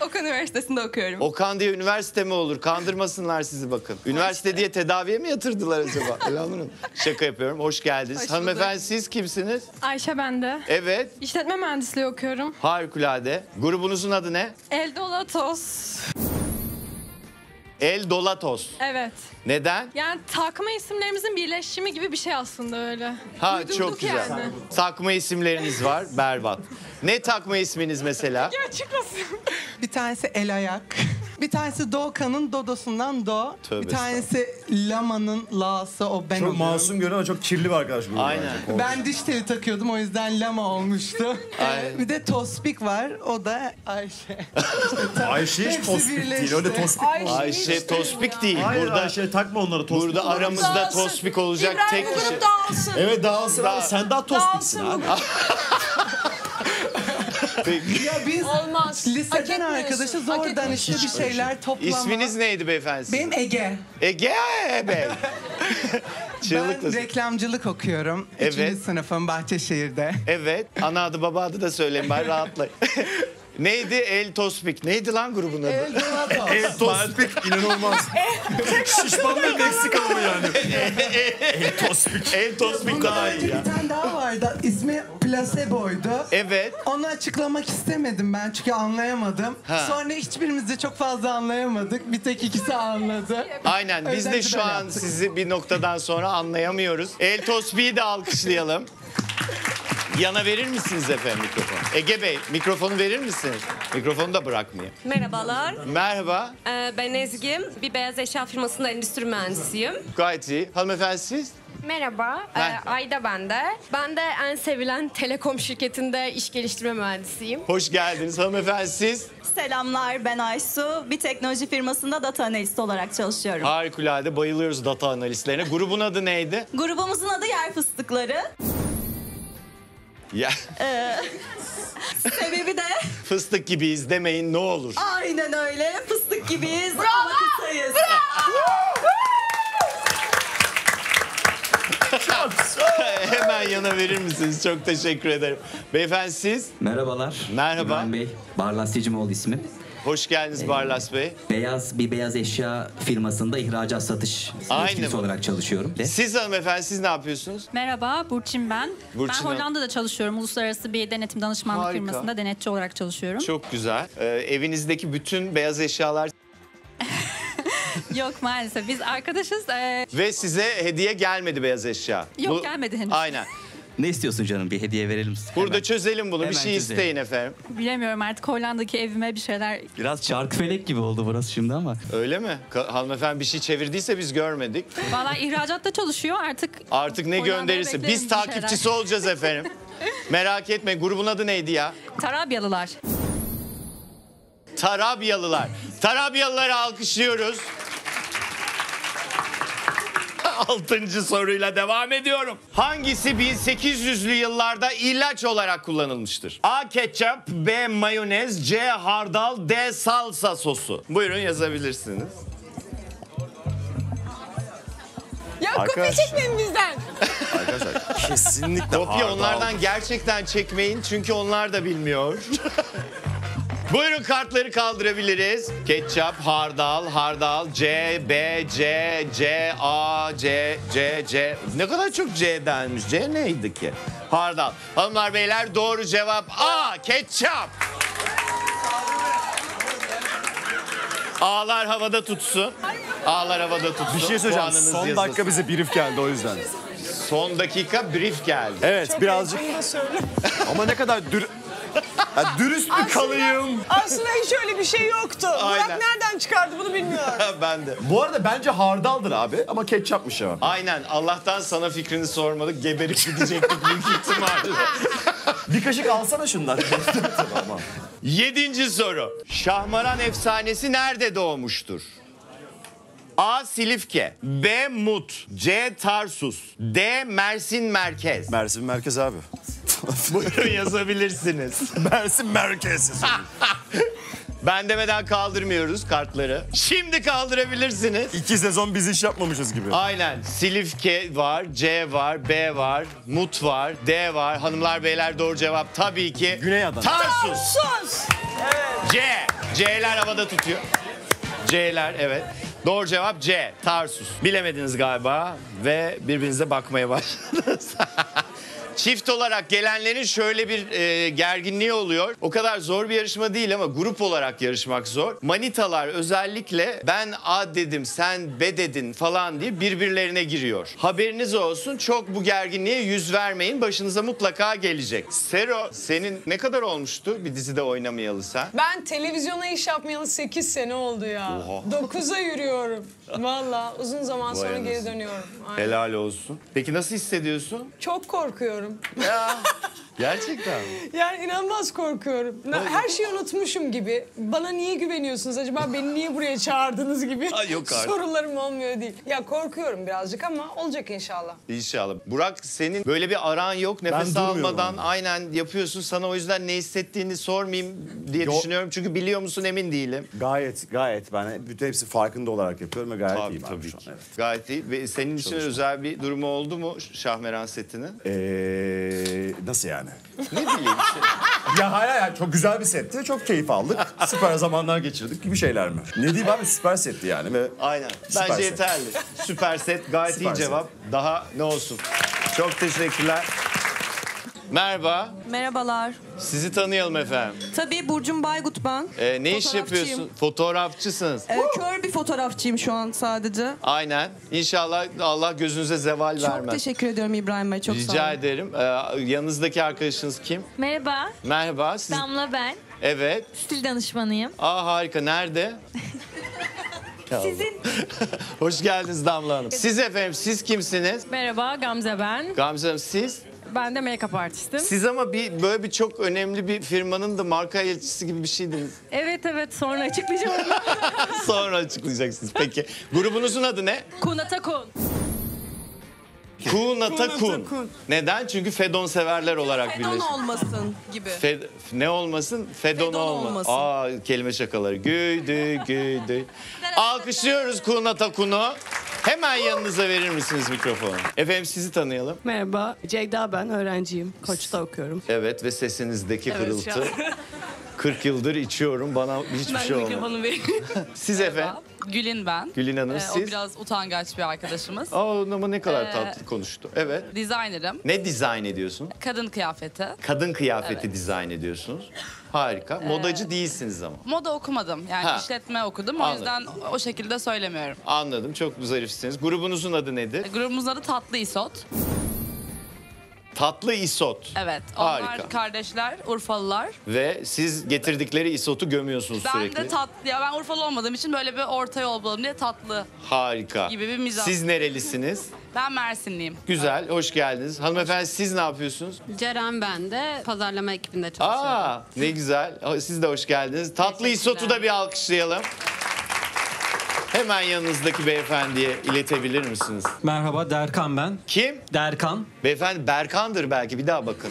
Okan Üniversitesi'nde okuyorum. Okan diye üniversite mi olur? Kandırmasınlar sizi bakın. Üniversite işte. diye tedaviye mi yatırdılar acaba? Elanur'un. Şaka yapıyorum. Hoş geldiniz. Hoş Hanımefendi siz kimsiniz? Ayşe ben de. Evet. İşletme mühendisliği okuyorum. Harikulade. Grubunuzun adı ne? El Dolatos. El Dolatos. Evet. Neden? Yani takma isimlerimizin birleşimi gibi bir şey aslında öyle. Ha Uydurduk çok güzel. Yani. Takma isimleriniz var. Berbat. Ne takma isminiz mesela? Ya açıklasın. Bir tanesi El Ayak. Bir tanesi Doğukan'ın Dodosundan Do. Tövbe bir tanesi Lama'nın La'sı o ben çok oluyorum. Masum görünen ama çok kirli bir arkadaş grubu. Aynen. Bence. Ben diş teli takıyordum o yüzden Lama olmuştu. Aynen. Bir de Tospik var o da Ayşe. Ayşe hiç Tospik değil öyle Tospik. Ayşe, Ayşe Tospik değil. Hayır, burada Ayşe takma onları Tospik. Burada aramızda dağılsın. Tospik olacak İbrahim tek kişi. İbrahim dağılsın. Evet dağılsın da sen daha Tospiksin abi. Peki. Ya biz Olmaz. liseden arkadaşız oradan işte bir şeyler toplama. İsminiz neydi beyefendi? Benim Ege. Ege Bey. Ben reklamcılık okuyorum. Evet. Üçüncü sınıfım Bahçeşehir'de. Evet. Ana adı baba adı da söyleyin bari rahatlayın. Neydi? El Tospik. Neydi lan grubun adı? El Dolatos. El Tospik inanılmaz. Şişman bir Meksikalı yani. El Tospik. El Tospik daha iyi ya. Bir tane daha vardı. İsmi Placebo'ydu. Evet. Onu açıklamak istemedim ben çünkü anlayamadım. Ha. Sonra hiçbirimiz de çok fazla anlayamadık. Bir tek ikisi anladı. Aynen. Biz de şu an sizi bir noktadan sonra anlayamıyoruz. El Tospik'i de alkışlayalım. Yana verir misiniz efendim mikrofonu? Ege Bey mikrofonu verir misiniz? Mikrofonu da bırakmayayım. Merhabalar. Merhaba. Ee, ben Ezgi'm. Bir beyaz eşya firmasında endüstri mühendisiyim. Gayet iyi. Hanımefendi siz? Merhaba. Ee, Ayda ben de. Ben de en sevilen telekom şirketinde iş geliştirme mühendisiyim. Hoş geldiniz hanımefendi siz? Selamlar ben Aysu. Bir teknoloji firmasında data analisti olarak çalışıyorum. Harikulade bayılıyoruz data analistlerine. Grubun adı neydi? Grubumuzun adı Yer Fıstıkları. Ya. Ee, sebebi de... Fıstık gibiyiz demeyin ne olur. Aynen öyle. Fıstık gibiyiz. Bravo! Ama kısayız. Bravo! Hemen yana verir misiniz? Çok teşekkür ederim. Beyefendi siz? Merhabalar. Merhaba. İbrahim Bey. Barlas Yecimoğlu ismim. Hoş geldiniz ee, Barlas Bey. Beyaz bir beyaz eşya firmasında ihracat satış yetkilisi olarak çalışıyorum. Siz hanımefendi siz ne yapıyorsunuz? Merhaba Burçin ben. Burçin ben Hollanda'da çalışıyorum. Uluslararası bir denetim danışmanlık Harika. firmasında denetçi olarak çalışıyorum. Çok güzel. Ee, evinizdeki bütün beyaz eşyalar... Yok maalesef biz arkadaşız. Ee... Ve size hediye gelmedi beyaz eşya. Yok Bu... gelmedi henüz. Aynen. Ne istiyorsun canım? Bir hediye verelim size. Burada hemen çözelim bunu. Hemen bir şey çözelim. isteyin efendim. Bilemiyorum artık Hollanda'daki evime bir şeyler... Biraz çarkıfelek gibi oldu burası şimdi ama. Öyle mi? Hanımefendi bir şey çevirdiyse biz görmedik. Vallahi ihracatta çalışıyor artık. Artık ne gönderirse. Biz takipçisi şeyler. olacağız efendim. Merak etme. Grubun adı neydi ya? Tarabyalılar. Tarabyalılar. Tarabyalıları alkışlıyoruz. Altıncı soruyla devam ediyorum. Hangisi bin sekiz yüzlü yıllarda ilaç olarak kullanılmıştır? A. Ketçap, B. Mayonez, C. Hardal, D. Salsa sosu. Buyurun yazabilirsiniz. Ya arkadaşlar, kopya çekmeyin bizden. Arkadaşlar kesinlikle kopya hardal. Onlardan gerçekten çekmeyin çünkü onlar da bilmiyor. Buyurun kartları kaldırabiliriz. Ketçap, hardal, hardal, C, B, C, C, A, C, C, C. Ne kadar çok C denmiş. C neydi ki? Hardal. Hanımlar beyler doğru cevap A, ketçap. A'lar havada tutsun. A'lar havada tutsun. Bir şey söyleyeceğim. Son yazılsın. Dakika bize brief geldi o yüzden. Son dakika brief geldi. Evet çok birazcık. Ama ne kadar dür... Ya dürüst mü kalayım? Aslında hiç öyle bir şey yoktu. Aynen. Burak nereden çıkardı bunu bilmiyorum. Ben de. Bu arada bence hardaldır abi ama ketçapmış ya. Aynen. Allah'tan sana fikrini sormadık. Geberip gidecektik büyük ihtimalle. Bir kaşık alsana şundan. Yedinci soru. Şahmaran efsanesi nerede doğmuştur? A. Silifke, B. Mut, C. Tarsus, D. Mersin Merkez. Mersin Merkez abi. Buyurun yazabilirsiniz. Mersin Merkez. Ben demeden kaldırmıyoruz kartları. Şimdi kaldırabilirsiniz. İki sezon biz iş yapmamışız gibi. Aynen. Silifke var, C var, B var, Mut var, D var. Hanımlar beyler doğru cevap tabii ki Güney Adana. Tarsus. Tarsus. Evet. C. C'ler havada tutuyor. C'ler evet. Doğru cevap C. Tarsus. Bilemediniz galiba ve birbirinize bakmaya başladınız. Çift olarak gelenlerin şöyle bir e, gerginliği oluyor. O kadar zor bir yarışma değil ama grup olarak yarışmak zor. Manitalar özellikle ben A dedim, sen B dedin falan diye birbirlerine giriyor. Haberiniz olsun, çok bu gerginliğe yüz vermeyin. Başınıza mutlaka gelecek. Sero, senin ne kadar olmuştu bir dizide oynamayalı sen? Ben televizyona iş yapmayalı sekiz sene oldu ya. dokuza yürüyorum. Vallahi uzun zaman Vay sonra anasın. Geri dönüyorum. Aynen. Helal olsun. Peki nasıl hissediyorsun? Çok korkuyorum. Ya, gerçekten mi? Yani inanılmaz korkuyorum. Her şeyi unutmuşum gibi. Bana niye güveniyorsunuz acaba? Beni niye buraya çağırdınız gibi? Ay, yok artık. Sorularım olmuyor değil. Ya korkuyorum birazcık ama olacak inşallah. İnşallah. Burak senin böyle bir aran yok. Nefes almadan aynen yapıyorsun. Sana o yüzden ne hissettiğini sormayayım diye yok. Düşünüyorum. Çünkü biliyor musun emin değilim. Gayet gayet ben bütün hepsi farkında olarak yapıyorum ve gayet tabii, iyi. Tabii ki. Evet. Gayet iyi. Ve senin için Çalışma. Özel bir durumu oldu mu Şahmeran setinin? Eee Nasıl yani? Ne bileyim şey. Ya hayır ya çok güzel bir setti. Çok keyif aldık. Süper zamanlar geçirdik gibi şeyler mi? Ne diyeyim abi süper setti yani. Ve aynen. Bence set. Yeterli. Süper set gayet süper iyi set. Cevap. Daha ne olsun. Çok teşekkürler. Merhaba. Merhabalar. Sizi tanıyalım efendim. Tabii Burcum Baygut ben. Ee, ne iş yapıyorsun? Fotoğrafçısınız. Ee, kör bir fotoğrafçıyım şu an sadece. Aynen. İnşallah Allah gözünüze zeval çok vermez. Çok teşekkür ediyorum İbrahim Bey. Çok Rica sağ olun. Rica ederim. Ee, yanınızdaki arkadaşınız kim? Merhaba. Merhaba. Siz... Damla ben. Evet. Stil danışmanıyım. Aa harika. Nerede? Sizin. Hoş geldiniz Damla Hanım. Siz efendim siz kimsiniz? Merhaba Gamze ben. Gamze Hanım siz? Ben de make-up artistim. Siz ama bir böyle bir çok önemli bir firmanın da marka elçisi gibi bir şeydiniz. Evet evet sonra açıklayacağım. Sonra açıklayacaksınız peki. Grubunuzun adı ne? Kunatakun. Kunatakun. Neden? Çünkü Fedon severler olarak Fedon birleşir. Fedon olmasın gibi. Fed, ne olmasın? Fedon, Fedon olma. olmasın. Aa kelime şakaları. Güydü güydü. Alkışlıyoruz Kunatakun'u. Hemen yanınıza verir misiniz mikrofonu? Efendim sizi tanıyalım. Merhaba, Ceyda ben, öğrenciyim. Koç'ta okuyorum. Evet ve sesinizdeki evet, hırıltı. kırk yıldır içiyorum, bana hiçbir ben şey olmadı. Ben mikrofonu vereyim. Siz Merhaba. Efendim? Gülün ben. Gülün Hanım ee, siz? O biraz utangaç bir arkadaşımız. Aa, ama ne kadar ee, tatlı konuştu. Evet. Dizaynerim. Ne dizayn ediyorsun? Kadın kıyafeti. Kadın kıyafeti evet. Dizayn ediyorsunuz. Harika. Modacı ee, değilsiniz ama. Moda okumadım. Yani ha. işletme okudum. O Anladım. Yüzden o şekilde söylemiyorum. Anladım. Çok zarifsiniz. Grubunuzun adı nedir? E, grubumuzun adı Tatlı İsot. Tatlı isot. Evet. Onlar harika. Kardeşler, Urfalılar. Ve siz getirdikleri isotu gömüyorsunuz ben sürekli. Ben de tatlı. Ya ben Urfalı olmadığım için böyle bir orta yol bulalım diye tatlı. Harika. Gibi bir mizah. Siz nerelisiniz? Ben Mersinliyim. Güzel. Evet. Hoş geldiniz. Hanımefendi siz ne yapıyorsunuz? Ceren, ben de pazarlama ekibinde çalışıyorum. Aa, ne güzel. Siz de hoş geldiniz. Tatlı isotu da bir alkışlayalım. Hemen yanınızdaki beyefendiye iletebilir misiniz? Merhaba, Derkan ben. Kim? Derkan. Beyefendi Berkan'dır belki, bir daha bakın.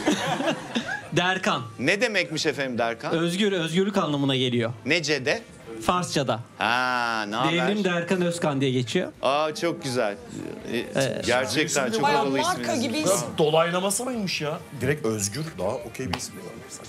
Derkan. Ne demekmiş efendim Derkan? Özgür, özgürlük anlamına geliyor. Necede? Farsça'da. Ha, ne haber? Devrim Derkan Özkan diye geçiyor. Aa, çok güzel. Ee, Gerçekten çok havalı isminiz. Dolaylaması mıymış ya? Direkt Özgür. Daha okey bir isim.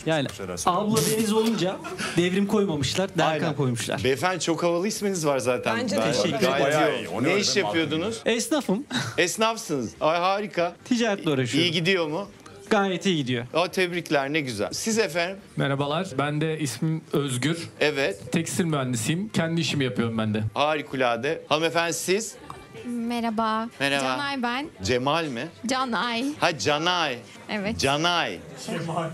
Yani abla Deniz olunca devrim koymamışlar, Derkan aynen. koymuşlar. Beyefendi çok havalı isminiz var zaten. Bence ben, teşekkür ederim. Ne iş yapıyordunuz? Esnafım. Esnafsınız. Ay harika. Ticaretle uğraşıyorum. İyi gidiyor mu? Gayet iyi gidiyor. O tebrikler, ne güzel. Siz efendim? Merhabalar, ben de ismim Özgür. Evet. Tekstil mühendisiyim. Kendi işimi yapıyorum ben de. Harikulade. Hanımefendi siz? Merhaba. Merhaba. Canay ben. Cemal mi? Canay. Ha Canay. Evet. Canay. Cemal.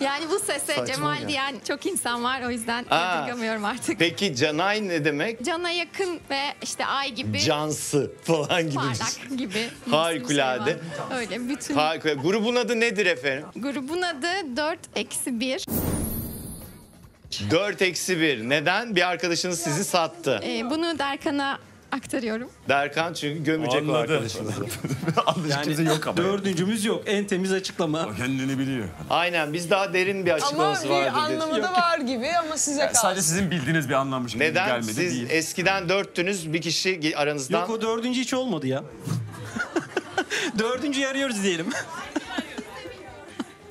Yani bu sese saçma Cemal ya. diyen çok insan var, o yüzden yadırgamıyorum artık. Peki Canay ne demek? Cana yakın ve işte ay gibi. Cansı falan gibi. Parlak gibi. Harikulade. Şey öyle bütün. Harikulade. Grubun adı nedir efendim? Grubun adı dört eksi bir. dört eksi bir. Neden? Bir arkadaşınız sizi sattı. Ee, bunu Derkan'a aktarıyorum. Derkan çünkü gömecek anladım. O arkadaşımızı. Yani yok ama dördüncümüz yok. En temiz açıklama. O kendini biliyor. Aynen, biz daha derin bir açıklaması vardı. Ama bir anlamı da var gibi ama size yani kalsın. Sadece sizin bildiğiniz bir anlam gelmedi. Neden? Siz değil. Eskiden dörttünüz, bir kişi aranızdan. Yok, o dördüncü hiç olmadı ya. Dördüncüyü arıyoruz diyelim.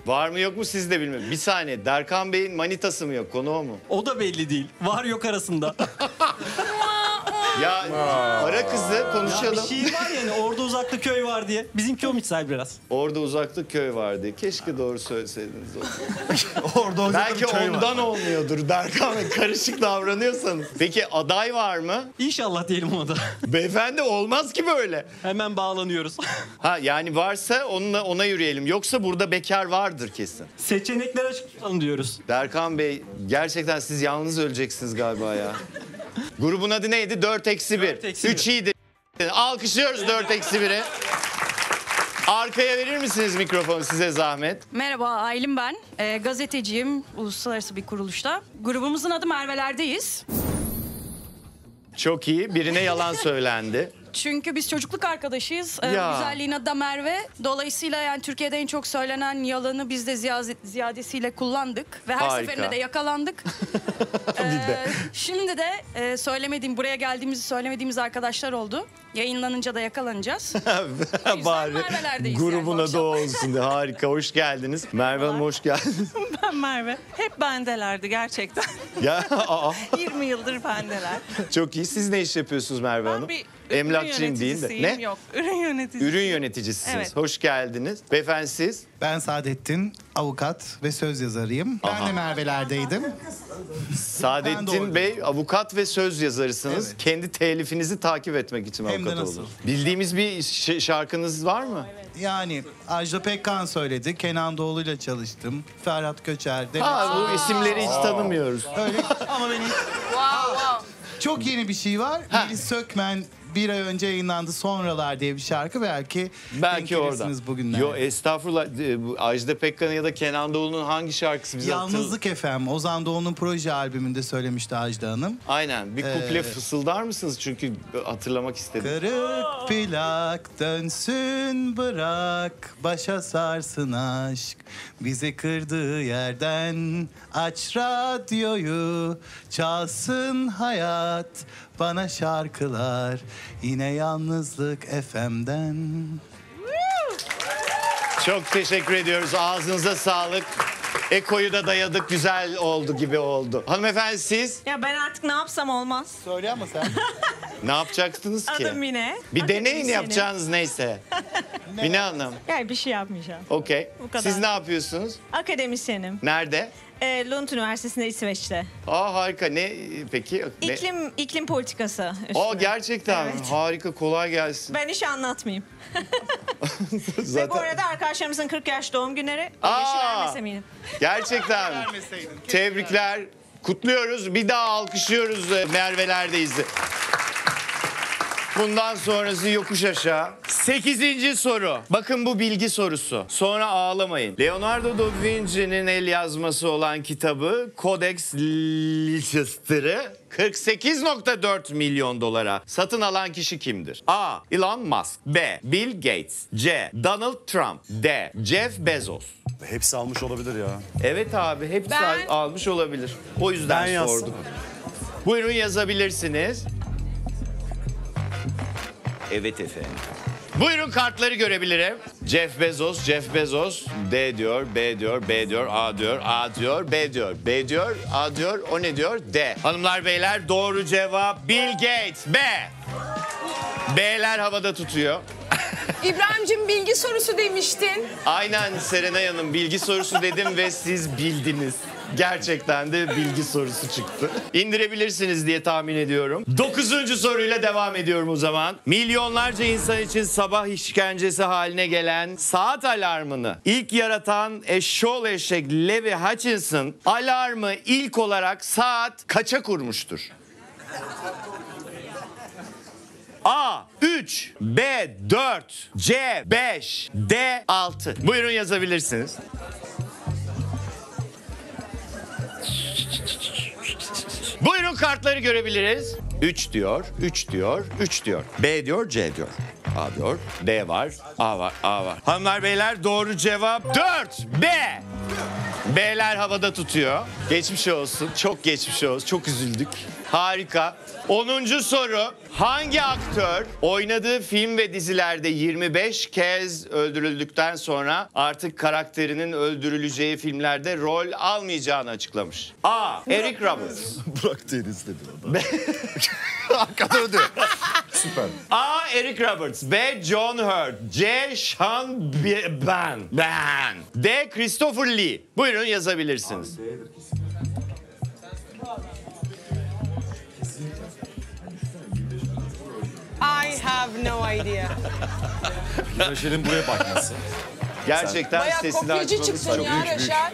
Var mı yok mu siz de bilmiyorum. Bir saniye, Derkan Bey'in manitası mı yok, konu o mu? O da belli değil. Var yok arasında. Ya aa, ara kızı konuşalım. Ya bir şey var yani, orada uzakta köy var diye. Bizimki o misal biraz. Orada uzakta köy var diye. Keşke doğru söyleseydiniz. Orada uzakta belki köy ondan var. Olmuyordur Derkan Bey, karışık davranıyorsanız. Peki aday var mı? İnşallah diyelim ona da. Beyefendi olmaz ki böyle. Hemen bağlanıyoruz. Ha yani varsa onunla ona yürüyelim. Yoksa burada bekar vardır kesin. Seçenekler açık tutalım diyoruz. Derkan Bey gerçekten siz yalnız öleceksiniz galiba ya. Grubun adı neydi? dört eksi bir. üç iyiydi. Alkışlıyoruz dört eksi biri. Arkaya verir misiniz mikrofonu, size zahmet? Merhaba, Aylin ben. E, gazeteciyim, uluslararası bir kuruluşta. Grubumuzun adı Merveler'deyiz. Çok iyi. Birine yalan söylendi. Çünkü biz çocukluk arkadaşıyız. Ee, güzelliğin adı da Merve. Dolayısıyla yani Türkiye'de en çok söylenen yalanı biz de ziyadesiyle kullandık. Ve her harika. Seferinde de yakalandık. ee, de. Şimdi de e, söylemediğim, buraya geldiğimizi söylemediğimiz arkadaşlar oldu. Yayınlanınca da yakalanacağız. Bari grubun adı yani, olsun. Harika, hoş geldiniz. Merve Hanım hoş geldiniz. Ben Merve. Hep bendelerdi gerçekten. Ya, aa. yirmi yıldır bendeler. Çok iyi. Siz ne iş yapıyorsunuz Merve Hanım? Bir emlakçıyım değil de. Ne? Yok, ürün yöneticisi. Ürün yöneticisisiniz. Evet. Hoş geldiniz. Beyefendi siz? Ben Saadettin, avukat ve söz yazarıyım. Aha. Ben de Merveler'deydim. Saadettin Bey, avukat ve söz yazarısınız. Evet. Kendi telifinizi takip etmek için hem avukat oldunuz. Bildiğimiz bir şarkınız var mı? Yani Ajda Pekkan söyledi, Kenan Doğulu'yla çalıştım. Ferhat Köçer. Ha, bu isimleri hiç tanımıyoruz. Öyle. Ama beni... Çok yeni bir şey var. Biri Sökmen... Bir ay önce yayınlandı, Sonralar diye bir şarkı, belki belki oradan bugünler. Yo estağfurullah, Ajda Pekkan ya da Kenan Doğulu'nun hangi şarkısı bize Yalnızlık Efem, Ozan Doğulu'nun proje albümünde söylemişti Ajda Hanım. Aynen, bir kuple ee, fısıldar mısınız çünkü hatırlamak istedim. Kırık plak dönsün bırak, başa sarsın aşk bizi kırdığı yerden, aç radyoyu çalsın hayat bana şarkılar yine Yalnızlık F M'den. Çok teşekkür ediyoruz. Ağzınıza sağlık. Eko'yu da dayadık, güzel oldu gibi oldu. Hanımefendi siz? Ya ben artık ne yapsam olmaz. Söyle ama sen. Ne yapacaktınız ki? Adım Mine. Bir deneyin yapacağınız neyse. Ne Mine Hanım. Yani bir şey yapmayacağım. Okey. Siz ne yapıyorsunuz? Akademisyenim. Nerede? E, Lund Üniversitesi'nde, İsveç'te. Aa harika. Ne peki? Ne? İklim iklim politikası üstüne. Aa gerçekten evet. Harika. Kolay gelsin. Ben işi anlatmayayım. Zaten... Ve bu arada arkadaşlarımızın kırk yaş doğum günleri. Aa, yaşı miyim? Gerçekten. Tebrikler. Kutluyoruz. Bir daha alkışlıyoruz. Merve'lerdeyiz. Bundan sonrası yokuş aşağı. Sekizinci soru. Bakın bu bilgi sorusu. Sonra ağlamayın. Leonardo da Vinci'nin el yazması olan kitabı Codex Lichester'ı kırk sekiz nokta dört milyon dolara satın alan kişi kimdir? A. Elon Musk, B. Bill Gates, C. Donald Trump, D. Jeff Bezos. Hepsi almış olabilir ya. Evet abi, hepsi ben... almış olabilir. O yüzden ben sordum. Buyurun yazabilirsiniz. Evet efendim. Buyurun kartları görebilirim. Jeff Bezos, Jeff Bezos. D diyor, B diyor, B diyor, A diyor, A diyor, B diyor, B diyor, A diyor, o ne diyor? D. Hanımlar beyler doğru cevap Bill Gates. B. B'ler havada tutuyor. İbrahim'cim bilgi sorusu demiştin. Aynen Serenay Hanım bilgi sorusu dedim ve siz bildiniz. Gerçekten de bilgi sorusu çıktı. İndirebilirsiniz diye tahmin ediyorum. Dokuzuncu soruyla devam ediyorum o zaman. Milyonlarca insan için sabah işkencesi haline gelen saat alarmını ilk yaratan eşşoğlu eşek Levi Hutchinson alarmı ilk olarak saat kaça kurmuştur? A. üç, B. dört, C. beş, D. altı. Buyurun yazabilirsiniz. Buyurun kartları görebiliriz. üç diyor, üç diyor, üç diyor. B diyor, C diyor. A diyor, D var, A var, A var. Hanımlar beyler doğru cevap dört, B. B'ler havada tutuyor. Geçmiş olsun, çok geçmiş olsun, çok üzüldük. Harika. onuncu soru. Hangi aktör oynadığı film ve dizilerde yirmi beş kez öldürüldükten sonra artık karakterinin öldürüleceği filmlerde rol almayacağını açıklamış? A. Eric Roberts. Burak Deniz dedi. Hakikaten ödü. Süper. A. Eric Roberts, B. John Hurt, C. Sean Ben, Ben, D. Christopher Lee. Buyurun yazabilirsiniz. I have no idea. Reşel'in buraya bakması. Gerçekten sesini bayağı kopyacı çıktın ya Reşel.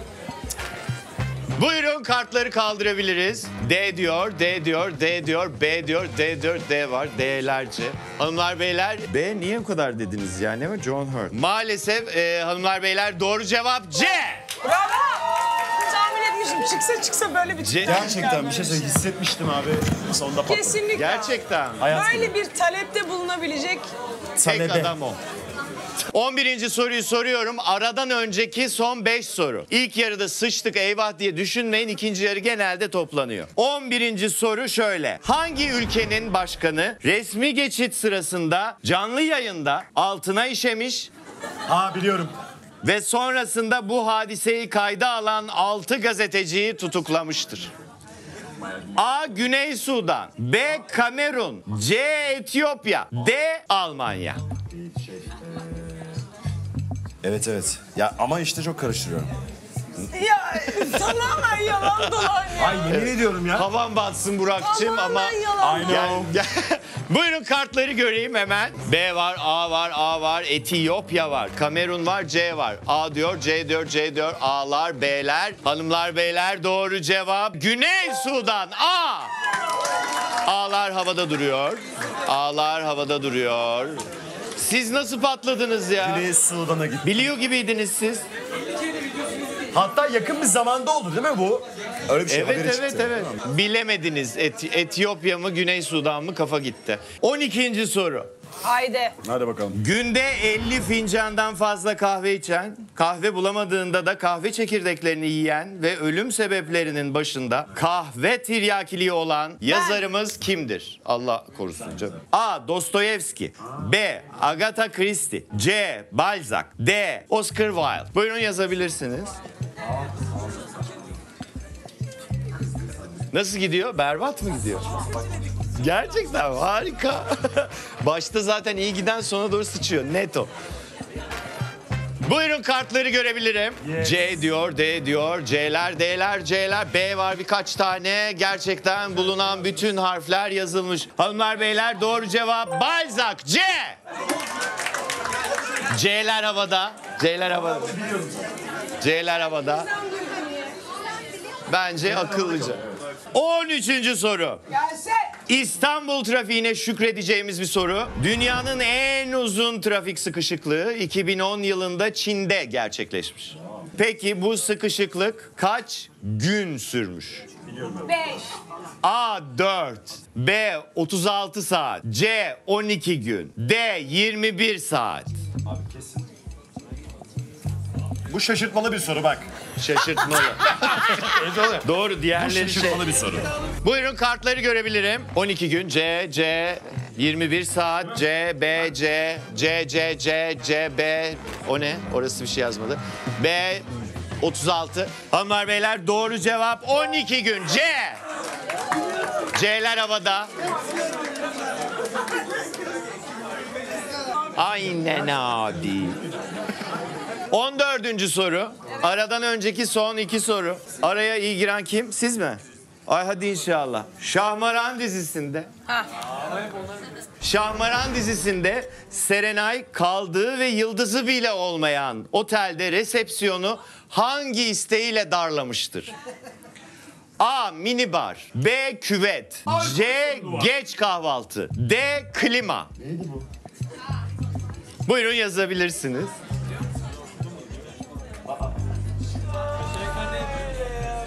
Buyurun kartları kaldırabiliriz. D diyor, D diyor, D diyor, B diyor, D diyor, D var. D'lerce. Hanımlar beyler. B niye bu kadar dediniz yani ama John Hurt. Maalesef e, hanımlar beyler doğru cevap C. Bravo. Çıksa çıksa böyle bir çıkar. Gerçekten bir şey söyleyeyim. Hissetmiştim abi. Sonunda patladı. Kesinlikle. Gerçekten. Böyle bir talepte bulunabilecek tek adam o. on birinci soruyu soruyorum. Aradan önceki son beş soru. İlk yarıda sıçtık eyvah diye düşünmeyin. İkinci yarı genelde toplanıyor. on birinci soru şöyle. Hangi ülkenin başkanı resmi geçit sırasında canlı yayında altına işemiş? Ha biliyorum. Ve sonrasında bu hadiseyi kayda alan altı gazeteciyi tutuklamıştır. A. Güney Sudan, B. Kamerun, C. Etiyopya, D. Almanya. Evet evet. Ya ama işte çok karıştırıyorum. Ya tamamen yalan dolan ya. Ay yemin ediyorum ya. Havan batsın Burak'cığım ama. Aynen yalan. Buyurun kartları göreyim hemen. B var, A var, A var, Etiyopya var, Kamerun var, C var. A diyor, C diyor, C diyor, A'lar, B'ler. Hanımlar, beyler doğru cevap Güney Sudan. A. A'lar havada duruyor. A'lar havada duruyor. Siz nasıl patladınız ya? Güney Sudan'a gittiniz. Biliyor gibiydiniz siz. Hatta yakın bir zamanda oldu değil mi bu? Öyle bir şey evet, evet, çıktı, evet. Bilemediniz Eti Etiyopya mı Güney Sudan mı kafa gitti. on ikinci soru. Haydi. Hadi bakalım. Günde elli fincandan fazla kahve içen, kahve bulamadığında da kahve çekirdeklerini yiyen ve ölüm sebeplerinin başında kahve tiryakiliği olan yazarımız ben. Kimdir? Allah korusun canım. A. Dostoyevski, B. Agatha Christie, C. Balzac, D. Oscar Wilde. Buyurun yazabilirsiniz. Nasıl gidiyor? Berbat mı gidiyor? Gerçekten harika. Başta zaten iyi giden sona doğru sıçıyor. Net o. Buyurun kartları görebilirim. Yes. C diyor, D diyor, C'ler, D'ler, C'ler, B var birkaç tane. Gerçekten bulunan bütün harfler yazılmış. Hanımlar, beyler, doğru cevap Balzac. C! C'ler havada. C'ler havada. C'ler havada. Bence akıllıca. on üçüncü soru. İstanbul trafiğine şükredeceğimiz bir soru. Dünyanın en uzun trafik sıkışıklığı iki bin on yılında Çin'de gerçekleşmiş. Peki bu sıkışıklık kaç gün sürmüş? beş. A dört, B otuz altı saat, C on iki gün, D yirmi bir saat. Abi kesin. Bu şaşırtmalı bir soru bak. Şaşırtmalı. Doğru, diğerleri bu şaşırtmalı şey. Bir soru. Buyurun kartları görebilirim. on iki gün C, C, yirmi bir saat, C, B, C, C, C, C, C, B. O ne? Orası bir şey yazmadı. B, otuz altı. Hanımlar, beyler, doğru cevap on iki gün C. C'ler havada. Aynen abi. on dördüncü soru. Aradan önceki son iki soru. Araya iyi giren kim? Siz mi? Ay hadi inşallah. Şahmaran dizisinde. Ah. Şahmaran dizisinde Serenay kaldığı ve yıldızı bile olmayan otelde resepsiyonu hangi isteğiyle darlamıştır? A. Minibar, B. Küvet, C. Geç kahvaltı, D. Klima. Neydi bu? Buyurun yazabilirsiniz.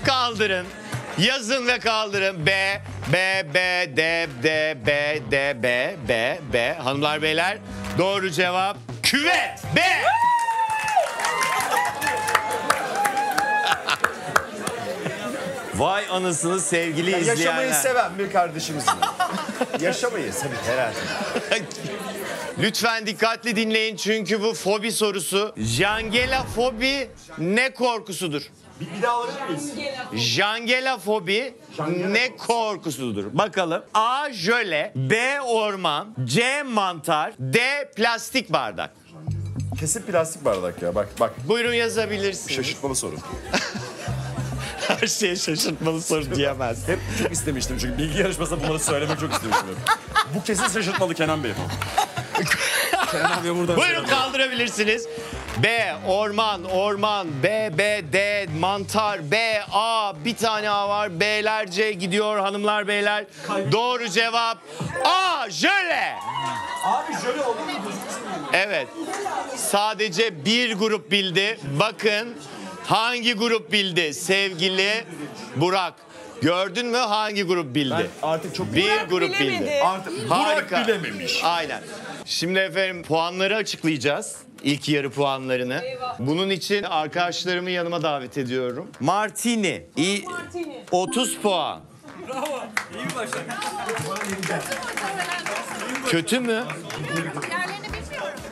Kaldırın. Yazın ve kaldırın. B, B, B, D, D, B, D, B, B, B. Hanımlar, beyler, doğru cevap küvet. B. Vay anasını sevgili yani izleyenler. Yaşamayı seven bir kardeşimizin. Yaşamayı seven herhalde. Lütfen dikkatli dinleyin çünkü bu fobi sorusu. Jangelafobi ne korkusudur? Bir daha alabilir miyiz? Jangelafobi ne korkusudur? Bakalım. A. Jöle, B. Orman, C. Mantar, D. Plastik bardak. Kesin plastik bardak ya. Bak bak. Buyurun yazabilirsiniz. Şaşırtmalı soru. Her şeye şaşırtmalı soru diyemez. Hep çok istemiştim çünkü bilgi yarışmasında bunları söylemek çok istemiştim. Bu kesin şaşırtmalı Kenan Bey. Kenan Bey buradan. Buyurun kaldırabilirsiniz. B, orman, orman, B, B, D, mantar, B, A, bir tane A var, B'ler, C gidiyor hanımlar, beyler. Hayır. Doğru cevap A, jöle. Abi jöle olur mu? Evet, sadece bir grup bildi. Bakın hangi grup bildi sevgili Burak. Gördün mü hangi grup bildi? Ben artık çok bir Burak grup bilemedi. Bildi. Artık Burak bilememiş. Aynen. Şimdi efendim puanları açıklayacağız. İlk yarı puanlarını. Eyvah. Bunun için arkadaşlarımı yanıma davet ediyorum. Martini. İyi. Martini. otuz puan. Bravo. İyi başladı. Kötü mü?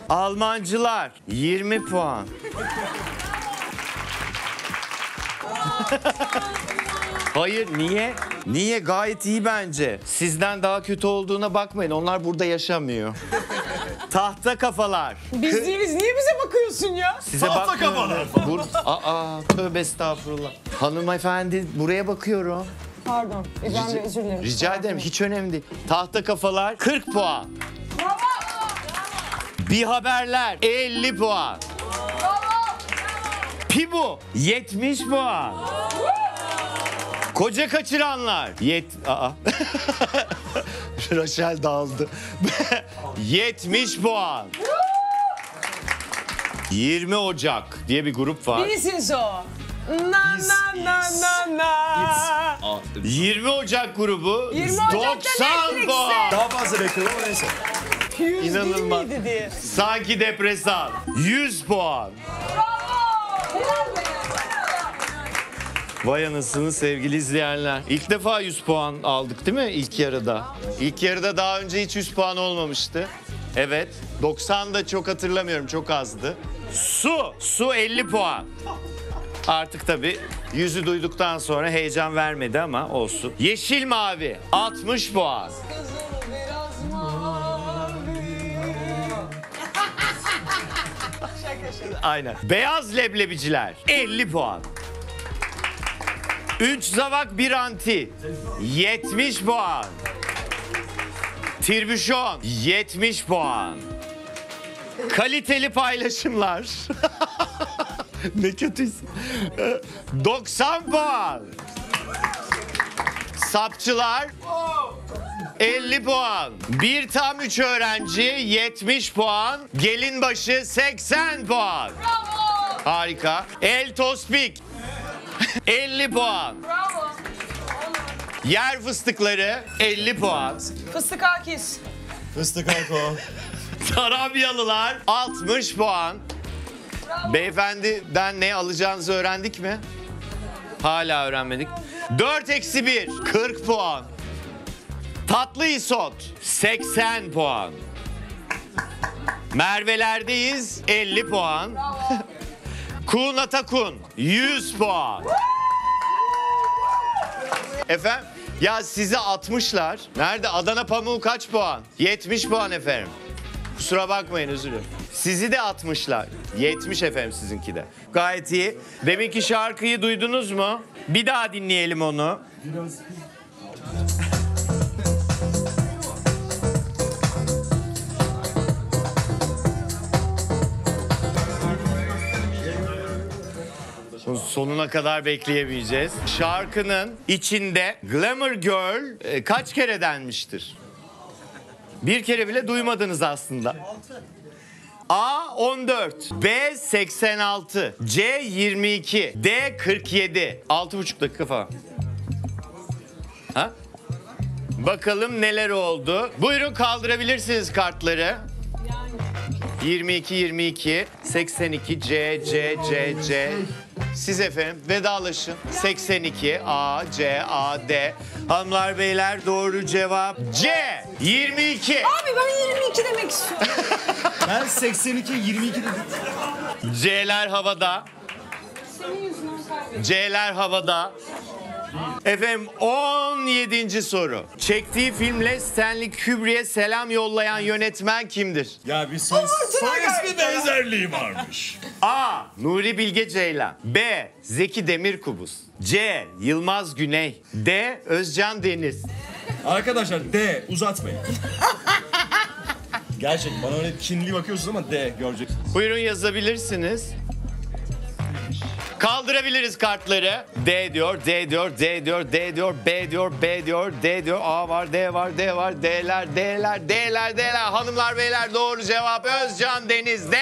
Almancılar yirmi puan. Hayır, niye? Niye? Gayet iyi bence. Sizden daha kötü olduğuna bakmayın. Onlar burada yaşamıyor. Tahta kafalar. Biz değiliz. Niye bize bakıyorsun ya? Size tahta kafalar. Bur aa, tövbe estağfurullah. Hanımefendi, buraya bakıyorum. Pardon. İbrahim Bey, özür dilerim. Rica ederim. Pardon. Hiç önemli değil. Tahta kafalar kırk puan. Bravo. Bir haberler elli puan. Bravo. Pibu yetmiş puan. Koca kaçıranlar. Yet... Aa. Raşel dağıldı. yetmiş puan. yirmi Ocak diye bir grup var. Bilsiniz o. Na is, na is, na na na. yirmi Ocak grubu doksan puan. Daha fazla bekliyorum ama neyse. İnanılmaz. Sanki depresan. yüz puan. Bravo. Vay anasını sevgili izleyenler. İlk defa yüz puan aldık değil mi ilk yarıda? İlk yarıda daha önce hiç yüz puan olmamıştı. Evet. doksan da çok hatırlamıyorum, çok azdı. Su. Su elli puan. Artık tabii yüzü duyduktan sonra heyecan vermedi ama olsun. Yeşil mavi altmış puan. Aynen. Beyaz leblebiciler elli puan. üç zavak bir anti yetmiş puan. Tirbüşon yetmiş puan. Kaliteli paylaşımlar. Ne kötüysün. doksan puan. Sapçılar elli puan. Bir tam üç öğrenci yetmiş puan. Gelin başı seksen puan. Bravo. Harika. El tospik elli puan. Bravo. Yer fıstıkları elli puan. Fıstık akis. Fıstık alko. Tarabyalılar altmış puan. Bravo. Beyefendiden ne alacağınızı öğrendik mi? Hala öğrenmedik. dört eksi bir kırk puan. Tatlı isot seksen puan. Mervelerdeyiz elli puan. Kun Atakun yüz puan. Efendim ya size atmışlar. Nerede? Adana pamuğu kaç puan? yetmiş puan efendim. Kusura bakmayın, özür dilerim. Sizi de atmışlar. yetmiş efendim sizinki de. Gayet iyi. Deminki şarkıyı duydunuz mu? Bir daha dinleyelim onu. Biraz... Sonuna kadar bekleyemeyeceğiz. Şarkının içinde Glamour Girl e, kaç kere denmiştir? Bir kere bile duymadınız aslında. A on dört, B seksen altı, C yirmi iki, D kırk yedi. altı buçuk dakika falan. Ha? Bakalım neler oldu. Buyurun kaldırabilirsiniz kartları. yirmi iki yirmi iki, seksen iki, C C C C. Siz efendim vedalaşın. seksen iki A C A D. Hanımlar beyler doğru cevap C yirmi iki. Abi ben yirmi iki demek istiyorum. Ben seksen iki yirmi iki dedim. C'ler havada. C'ler havada. Efendim on yedinci soru. Çektiği filmle Stanley Kubrick'e selam yollayan yönetmen kimdir? Ya bir soy ismi benzerliği varmış. A. Nuri Bilge Ceylan. B. Zeki Demirkubuz. C. Yılmaz Güney. D. Özcan Deniz. Arkadaşlar D. Uzatmayın. Gerçek bana öyle kinli bakıyorsunuz ama D. Göreceksiniz. Buyurun yazabilirsiniz. Kaldırabiliriz kartları. D diyor, D diyor, D diyor, D diyor, B diyor, B diyor, D diyor, A var, D var, D var, D'ler, D'ler, D'ler, D'ler. Hanımlar, beyler doğru cevap Özcan Deniz D.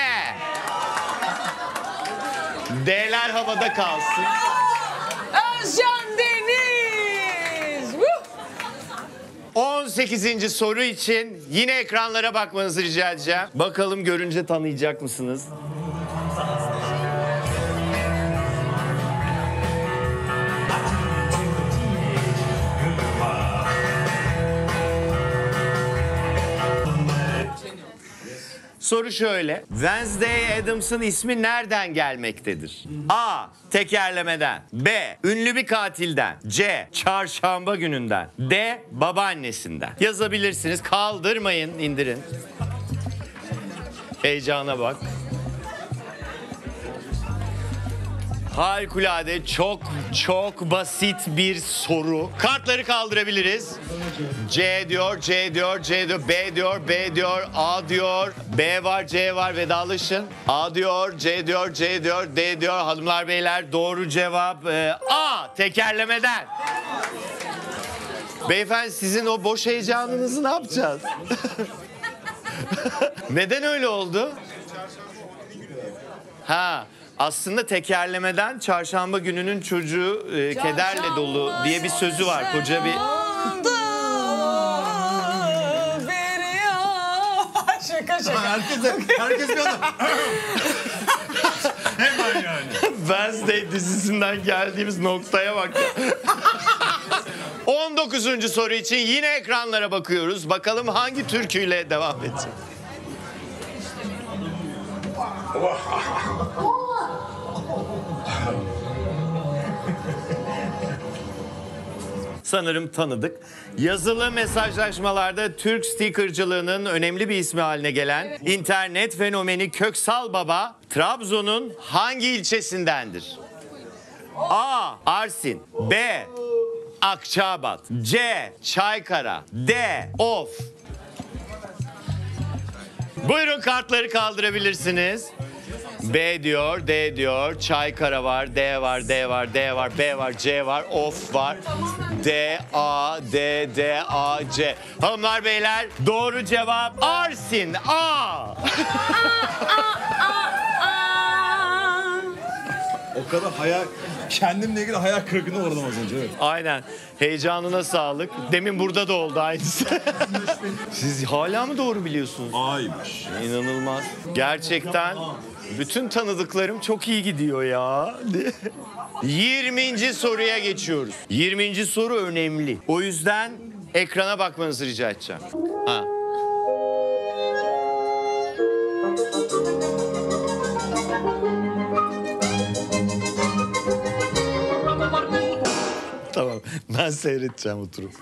D'ler havada kalsın. Özcan Deniz. on sekizinci soru için yine ekranlara bakmanızı rica edeceğim. Bakalım görünce tanıyacak mısınız? Soru şöyle. Wednesday Addams'ın ismi nereden gelmektedir? A. Tekerlemeden. B. Ünlü bir katilden. C. Çarşamba gününden. D. Babaannesinden. Yazabilirsiniz. Kaldırmayın, indirin. Heyecana bak. Harikulade çok çok basit bir soru. Kartları kaldırabiliriz. C diyor, C diyor, C diyor, B diyor, B diyor, A diyor, B var, C var, vedalaşın. A diyor, C diyor, C diyor, D diyor. Hanımlar beyler doğru cevap e, A tekerlemeden. Beyefendi sizin o boş heyecanınızı ne yapacağız? Neden öyle oldu? Ha. Aslında tekerlemeden çarşamba gününün çocuğu e, kederle dolu diye bir sözü var. Koca bir... Şaka şaka. Herkes, herkes bir adam. Hemen yani. Wednesday dizisinden geldiğimiz noktaya bak. on dokuzuncu soru için yine ekranlara bakıyoruz. Bakalım hangi türküyle devam edecek? sanırım tanıdık. Yazılı mesajlaşmalarda Türk stickercılığının önemli bir ismi haline gelen evet. internet fenomeni Köksal Baba Trabzon'un hangi ilçesindendir? A. Arsin, B. Akçaabat, C. Çaykara, D. Of. Buyurun kartları kaldırabilirsiniz. B diyor, D diyor, Çaykara var, D var, D var, D var, B var, C var, Of var. D, A, D, D, A, C. Hanımlar, beyler, doğru cevap Arsin, A. A, A, A, A. O kadar hayal, kendimle ilgili hayal kırıklığına uğradım az önce. Evet. Aynen, heyecanına sağlık. Demin burada da oldu aynısı. Siz hala mı doğru biliyorsunuz? Aymış. İnanılmaz. Gerçekten... Bütün tanıdıklarım çok iyi gidiyor ya. yirminci soruya geçiyoruz. yirminci soru önemli. O yüzden ekrana bakmanızı rica edeceğim. Ha. Tamam, ben seyredeceğim oturup.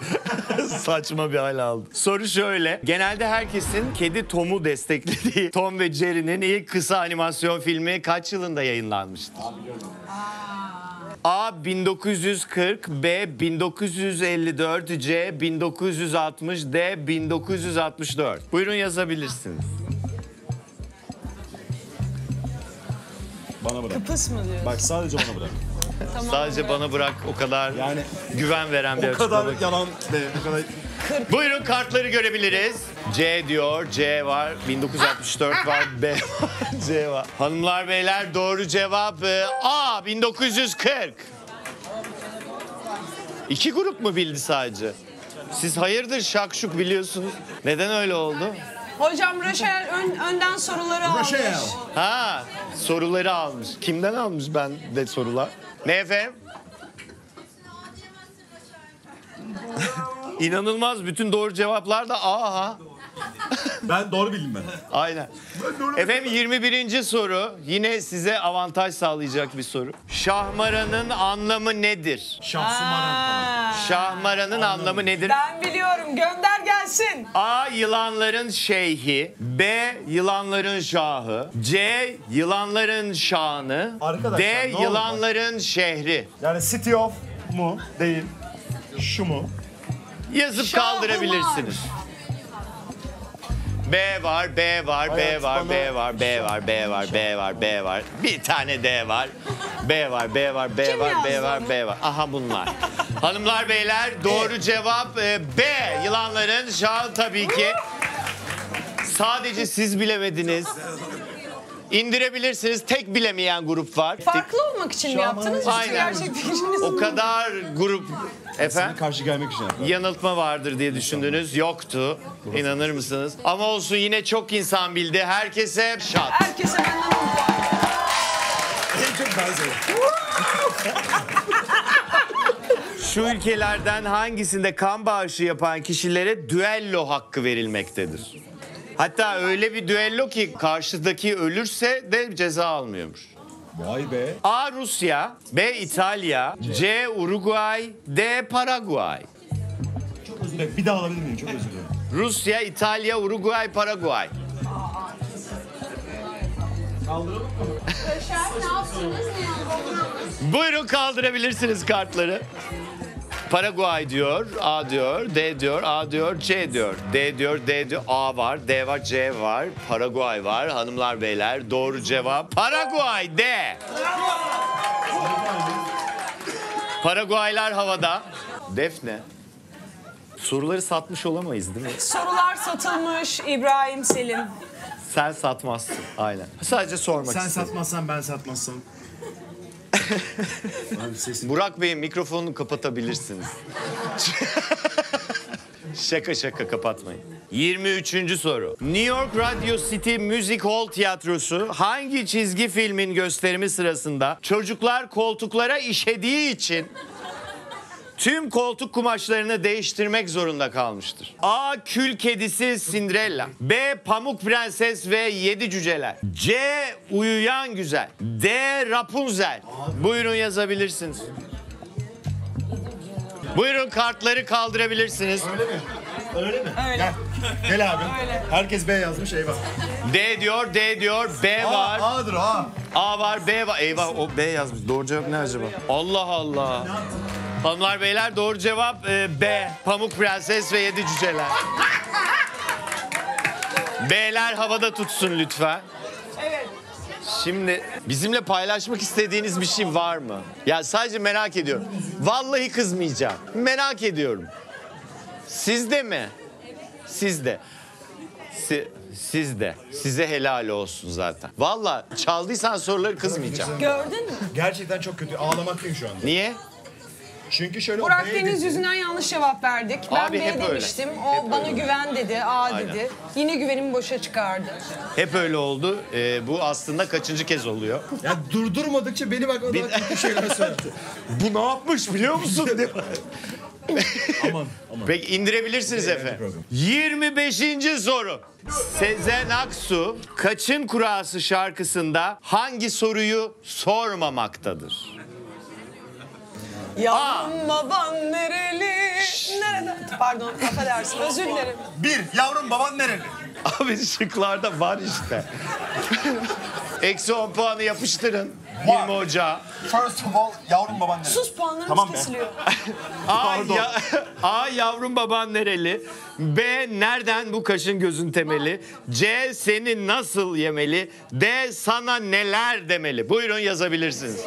Saçma bir hal aldı. Soru şöyle. Genelde herkesin kedi Tom'u desteklediği Tom ve Jerry'nin ilk kısa animasyon filmi kaç yılında yayınlanmıştır? A. bin dokuz yüz kırk, B. bin dokuz yüz elli dört, C. bin dokuz yüz altmış, D. bin dokuz yüz altmış dört. Buyurun yazabilirsiniz. Bana bırak. Kıpıs mı diyorsun? Bak sadece bana bırak. Tamam, sadece bırak. Bana bırak, o kadar yani, güven veren bir açıklama. O kadar yalan be, o kadar... Buyurun kartları görebiliriz. C diyor, C var, bin dokuz yüz altmış dört var, B var, C var. Hanımlar, beyler, doğru cevap A, bin dokuz yüz kırk. İki grup mu bildi sadece? Siz hayırdır şakşuk biliyorsunuz. Neden öyle oldu? Hocam Raşel ön, önden soruları almış. Raşel. Ha, soruları almış. Kimden almış ben de sorular? Ne efendim? İnanılmaz, bütün doğru cevaplar da aha. Ben doğru bildim ben. Aynen. Ben doğru efendim bildim. yirmi birinci soru yine size avantaj sağlayacak bir soru. Şahmaranın anlamı nedir? Şahmaran. Şahmaranın anlamı. anlamı nedir? Ben biliyorum, gönder gelsin. A. Yılanların şeyhi, B. Yılanların şahı, C. Yılanların şanı, arkadaşlar, D. Yılanların şehri. Yani City of mu değil, şu mu? Yazıp şahı kaldırabilirsiniz. Var. B var, B var, B var, B var, B var, B var, B var, B var. Bir tane D var. B var, B var, B var, B var, B var. Aha bunlar. Hanımlar, beyler, doğru cevap B. Yılanların şahı tabii ki. Sadece siz bilemediniz. İndirebilirsiniz. Tek bilemeyen grup var. Farklı olmak için mi yaptınız? Aynen. O kadar grup... Efendim? Karşı gelmek için. Yanıltma vardır diye düşündünüz. Yoktu. İnanır mısınız? Ama olsun, yine çok insan bildi. Herkese şat. Herkese benden mutlu. Şu ülkelerden hangisinde kan bağışı yapan kişilere düello hakkı verilmektedir? Hatta öyle bir düello ki karşıdaki ölürse de ceza almıyormuş. Vay be. A. Rusya, B. İtalya, C. C. Uruguay, D. Paraguay. Çok özür dilerim. Bir daha alabilir miyim? Çok özür dilerim. Rusya, İtalya, Uruguay, Paraguay. Kaldıralım mı? Buyurun kaldırabilirsiniz kartları. Paraguay diyor, A diyor, D diyor, A diyor, C diyor, D diyor, D diyor, A var, D var, C var, Paraguay var. Hanımlar, beyler, doğru cevap Paraguay, D. Paraguaylar havada. Defne, soruları satmış olamayız değil mi? Sorular satılmış İbrahim Selim. Sen satmazsın, aynen. Sadece sormak istedim. Sen istedim. satmazsan ben satmazsam. Burak Bey'in mikrofonunu kapatabilirsiniz. Şaka şaka, kapatmayın. yirmi üçüncü soru. New York Radio City Music Hall Tiyatrosu hangi çizgi filmin gösterimi sırasında çocuklar koltuklara işediği için tüm koltuk kumaşlarını değiştirmek zorunda kalmıştır? A. Kül kedisi Cinderella, B. Pamuk Prenses ve Yedi Cüceler, C. Uyuyan Güzel, D. Rapunzel. Buyurun yazabilirsiniz. Buyurun, kartları kaldırabilirsiniz. Öyle mi? Öyle mi? Öyle. Gel, gel abi. Öyle. Herkes B yazmış, eyvah. D diyor, D diyor, B var. A, A'dır A. A var, B var. Eyvah, o B yazmış. Doğru cevap ne acaba? Allah Allah. Hanımlar beyler, doğru cevap e, B. Pamuk Prenses ve Yedi Cüceler. B'ler havada tutsun lütfen. Evet. Şimdi bizimle paylaşmak istediğiniz bir şey var mı? Ya sadece merak ediyorum. Vallahi kızmayacağım. Merak ediyorum. Sizde mi? Sizde. Si sizde. Size helal olsun zaten. Valla çaldıysan soruları kızmayacağım. Gördün mü? Gerçekten çok kötü. Ağlamaklıyım şu anda. Niye? Çünkü şöyle Burak Deniz dedi. Yüzünden yanlış cevap verdik. Ben abi, B demiştim. Öyle. O hep bana öyle. Güven dedi, A aynen dedi. Yine güvenimi boşa çıkardı. Hep öyle oldu. Ee, bu aslında kaçıncı kez oluyor? Ya durdurmadıkça benim aklıma daha kötü şeyler söyledi. Bu ne yapmış biliyor musun? Aman, aman. Peki indirebilirsiniz efendim. yirmi beşinci soru. Sezen Aksu Kaçın Kurası şarkısında hangi soruyu sormamaktadır? Yavrum baban nereli? Nerede? Pardon, affedersin, özür dilerim. Bir, yavrum baban nereli? Abi şıklarda var işte. Eksi on puanı yapıştırın. yirmi Ocağı. First of all, yavrum baban nereli? Sus, puanlarımız tamam kesiliyor. A, ya, A, yavrum baban nereli? B, nereden bu kaşın gözün temeli? C, seni nasıl yemeli? D, sana neler demeli? Buyurun yazabilirsiniz.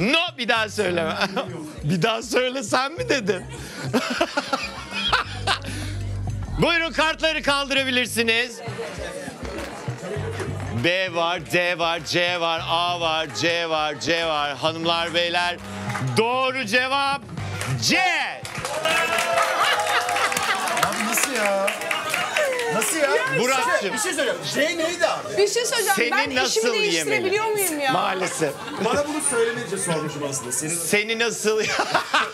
No, bir daha söyleme. Bir daha söyle, sen mi dedin? Buyurun, kartları kaldırabilirsiniz. B var, D var, C var, A var, C var, C var. Hanımlar, beyler, doğru cevap C. Abi nasıl ya? Nasıl ya? ya Burak'cığım. Bir şey söyleyeceğim. Şey neydi abi? Bir şey söyleyeceğim. Seni ben işimi değiştirebiliyor yemeli? muyum ya? Maalesef. Bana bunu söylemeyince sormuşum aslında. Seni, Seni nasıl...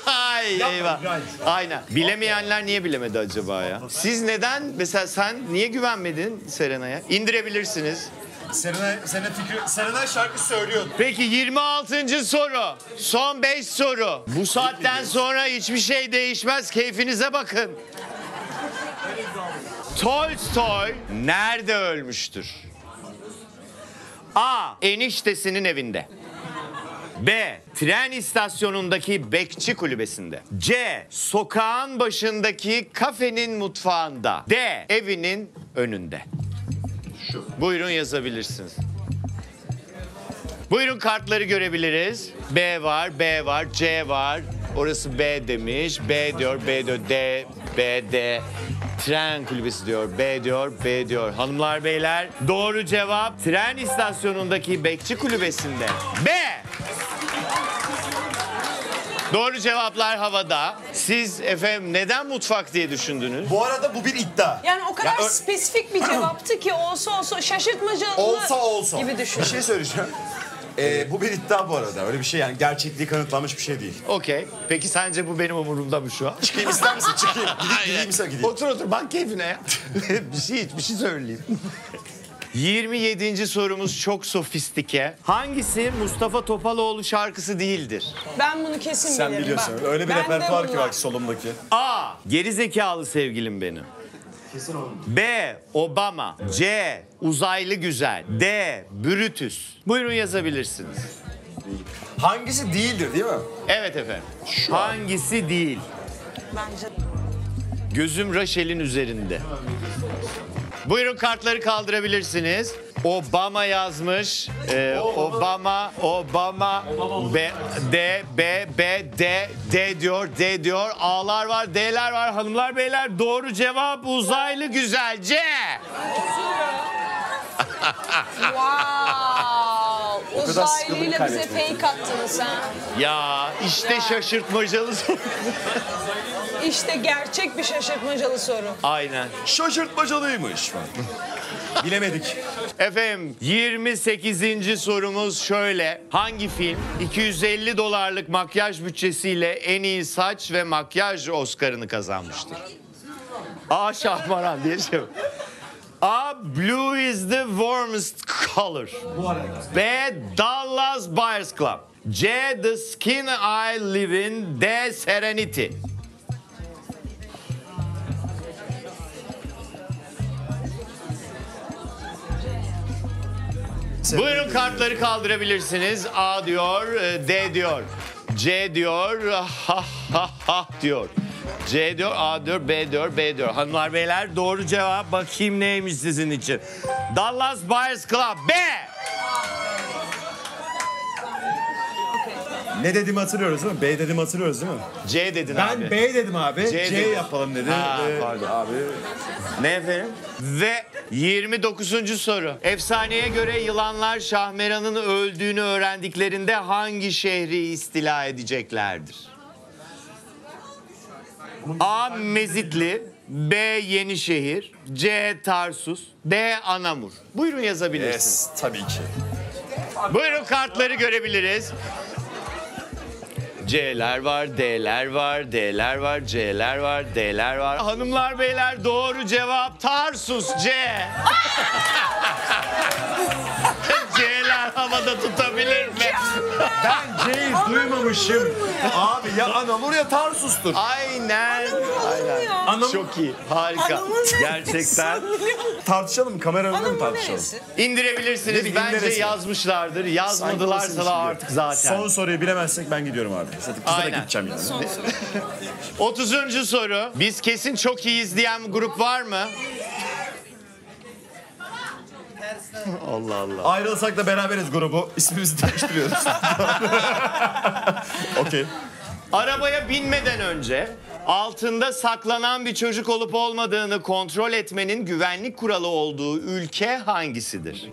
Ay, eyvah. Aynen. Bilemeyenler niye bilemedi acaba ya? Siz neden... Mesela sen niye güvenmedin Serenay'a? İndirebilirsiniz. Serenay, Serenay, fikri, Serenay şarkı söylüyordu. Peki yirmi altıncı soru. Son beş soru. Bu saatten sonra hiçbir şey değişmez. Keyfinize bakın. Tolstoy nerede ölmüştür? A. Eniştesinin evinde. B. Tren istasyonundaki bekçi kulübesinde. C. Sokağın başındaki kafenin mutfağında. D. Evinin önünde. Şu. Buyurun yazabilirsiniz. Buyurun, kartları görebiliriz. B var, B var, C var. Orası B demiş. B diyor, B diyor, D, B, D. Tren kulübesi diyor, B diyor, B diyor. Hanımlar, beyler, doğru cevap tren istasyonundaki bekçi kulübesinde. B! Doğru cevaplar havada. Siz efendim neden mutfak diye düşündünüz? Bu arada bu bir iddia. Yani o kadar ya, spesifik bir cevaptı ki olsa olsa şaşırtmacalı olsa olsa gibi düşündüm. Bir şey söyleyeceğim. Ee, bu bir iddia bu arada. Öyle bir şey yani, gerçekliği kanıtlanmış bir şey değil. Okey. Peki sence bu benim umurumda mı şu an? Çıkayım ister misin? Çıkayım. Gideyim misin? Gideyim. Otur otur, bak keyfine ya. bir şey bir şey söyleyeyim. yirmi yedinci sorumuz çok sofistike. Hangisi Mustafa Topaloğlu şarkısı değildir? Ben bunu kesin bilirim. Sen biliyorsun. Bak, öyle bir repertuar ki bak solumdaki. A. Gerizekalı sevgilim benim. Kesin oldu. B. Obama. Evet. C. Uzaylı güzel. D. Brutus. Buyurun yazabilirsiniz. Hangisi değildir değil mi? Evet efendim. Şu hangisi an değil? Bence. Gözüm Raşel'in üzerinde. Buyurun, kartları kaldırabilirsiniz. Obama yazmış. Ee, Obama, Obama, Obama B, D, B, B, D, D diyor, D diyor. A'lar var, D'ler var. Hanımlar, beyler, doğru cevap uzaylı güzelce. Wow, uzaylıyla bize fake attınız ha. Ya işte ya. Şaşırtmacalı soru. İşte gerçek bir şaşırtmacalı soru. Aynen. Şaşırtmacalıymış. Bilemedik. Efendim yirmi sekizinci sorumuz şöyle. Hangi film iki yüz elli dolarlık makyaj bütçesiyle en iyi saç ve makyaj Oscar'ını kazanmıştır? A. Şahmaran diye şey. A. Blue is the warmest color. B. Dallas Buyers Club. C. The Skin I Live In. D. Serenity. Buyurun kartları kaldırabilirsiniz. A diyor, D diyor, C diyor, ha ha ha diyor. C diyor, A diyor, B diyor, B diyor. Hanımlar beyler doğru cevap bakayım neymiş sizin için. Dallas Buyers Club. B. Ne dedim hatırlıyoruz değil mi? B dedim hatırlıyoruz değil mi? C dedin ben abi. Ben B dedim abi. C, C yapalım dedi. Ha, ee, pardon abi. Ne efendim? Ve yirmi dokuzuncu soru. Efsaneye göre yılanlar Şahmeran'ın öldüğünü öğrendiklerinde hangi şehri istila edeceklerdir? A. Mezitli. B. Yenişehir. C. Tarsus. D. Anamur. Buyurun yazabilirsiniz. Yes, tabii ki. Buyurun kartları görebiliriz. C'ler var, D'ler var, D'ler var, C'ler var, D'ler var. Hanımlar beyler doğru cevap Tarsus C. C'ler havada tutabilir mi? Ben C'yi duymamışım. Abi ya Anamur ya Tarsus'tur. Aynen. Aynen. Anamur. Çok iyi, harika. Gerçekten. Tartışalım, kamera önünde mi tartışalım? İndirebilirsiniz. Ne, bence yazmışlardır. Yazmadılarsa da artık zaten. Son soruyu bilemezsek ben gidiyorum abi. Kısa da gideceğim yani. Son soru. otuzuncu soru. Biz kesin çok iyiyiz diyen grup var mı? Allah Allah. Ayrılsak da beraberiz grubu. İsmimizi değiştiriyoruz. Okey. Arabaya binmeden önce altında saklanan bir çocuk olup olmadığını kontrol etmenin güvenlik kuralı olduğu ülke hangisidir?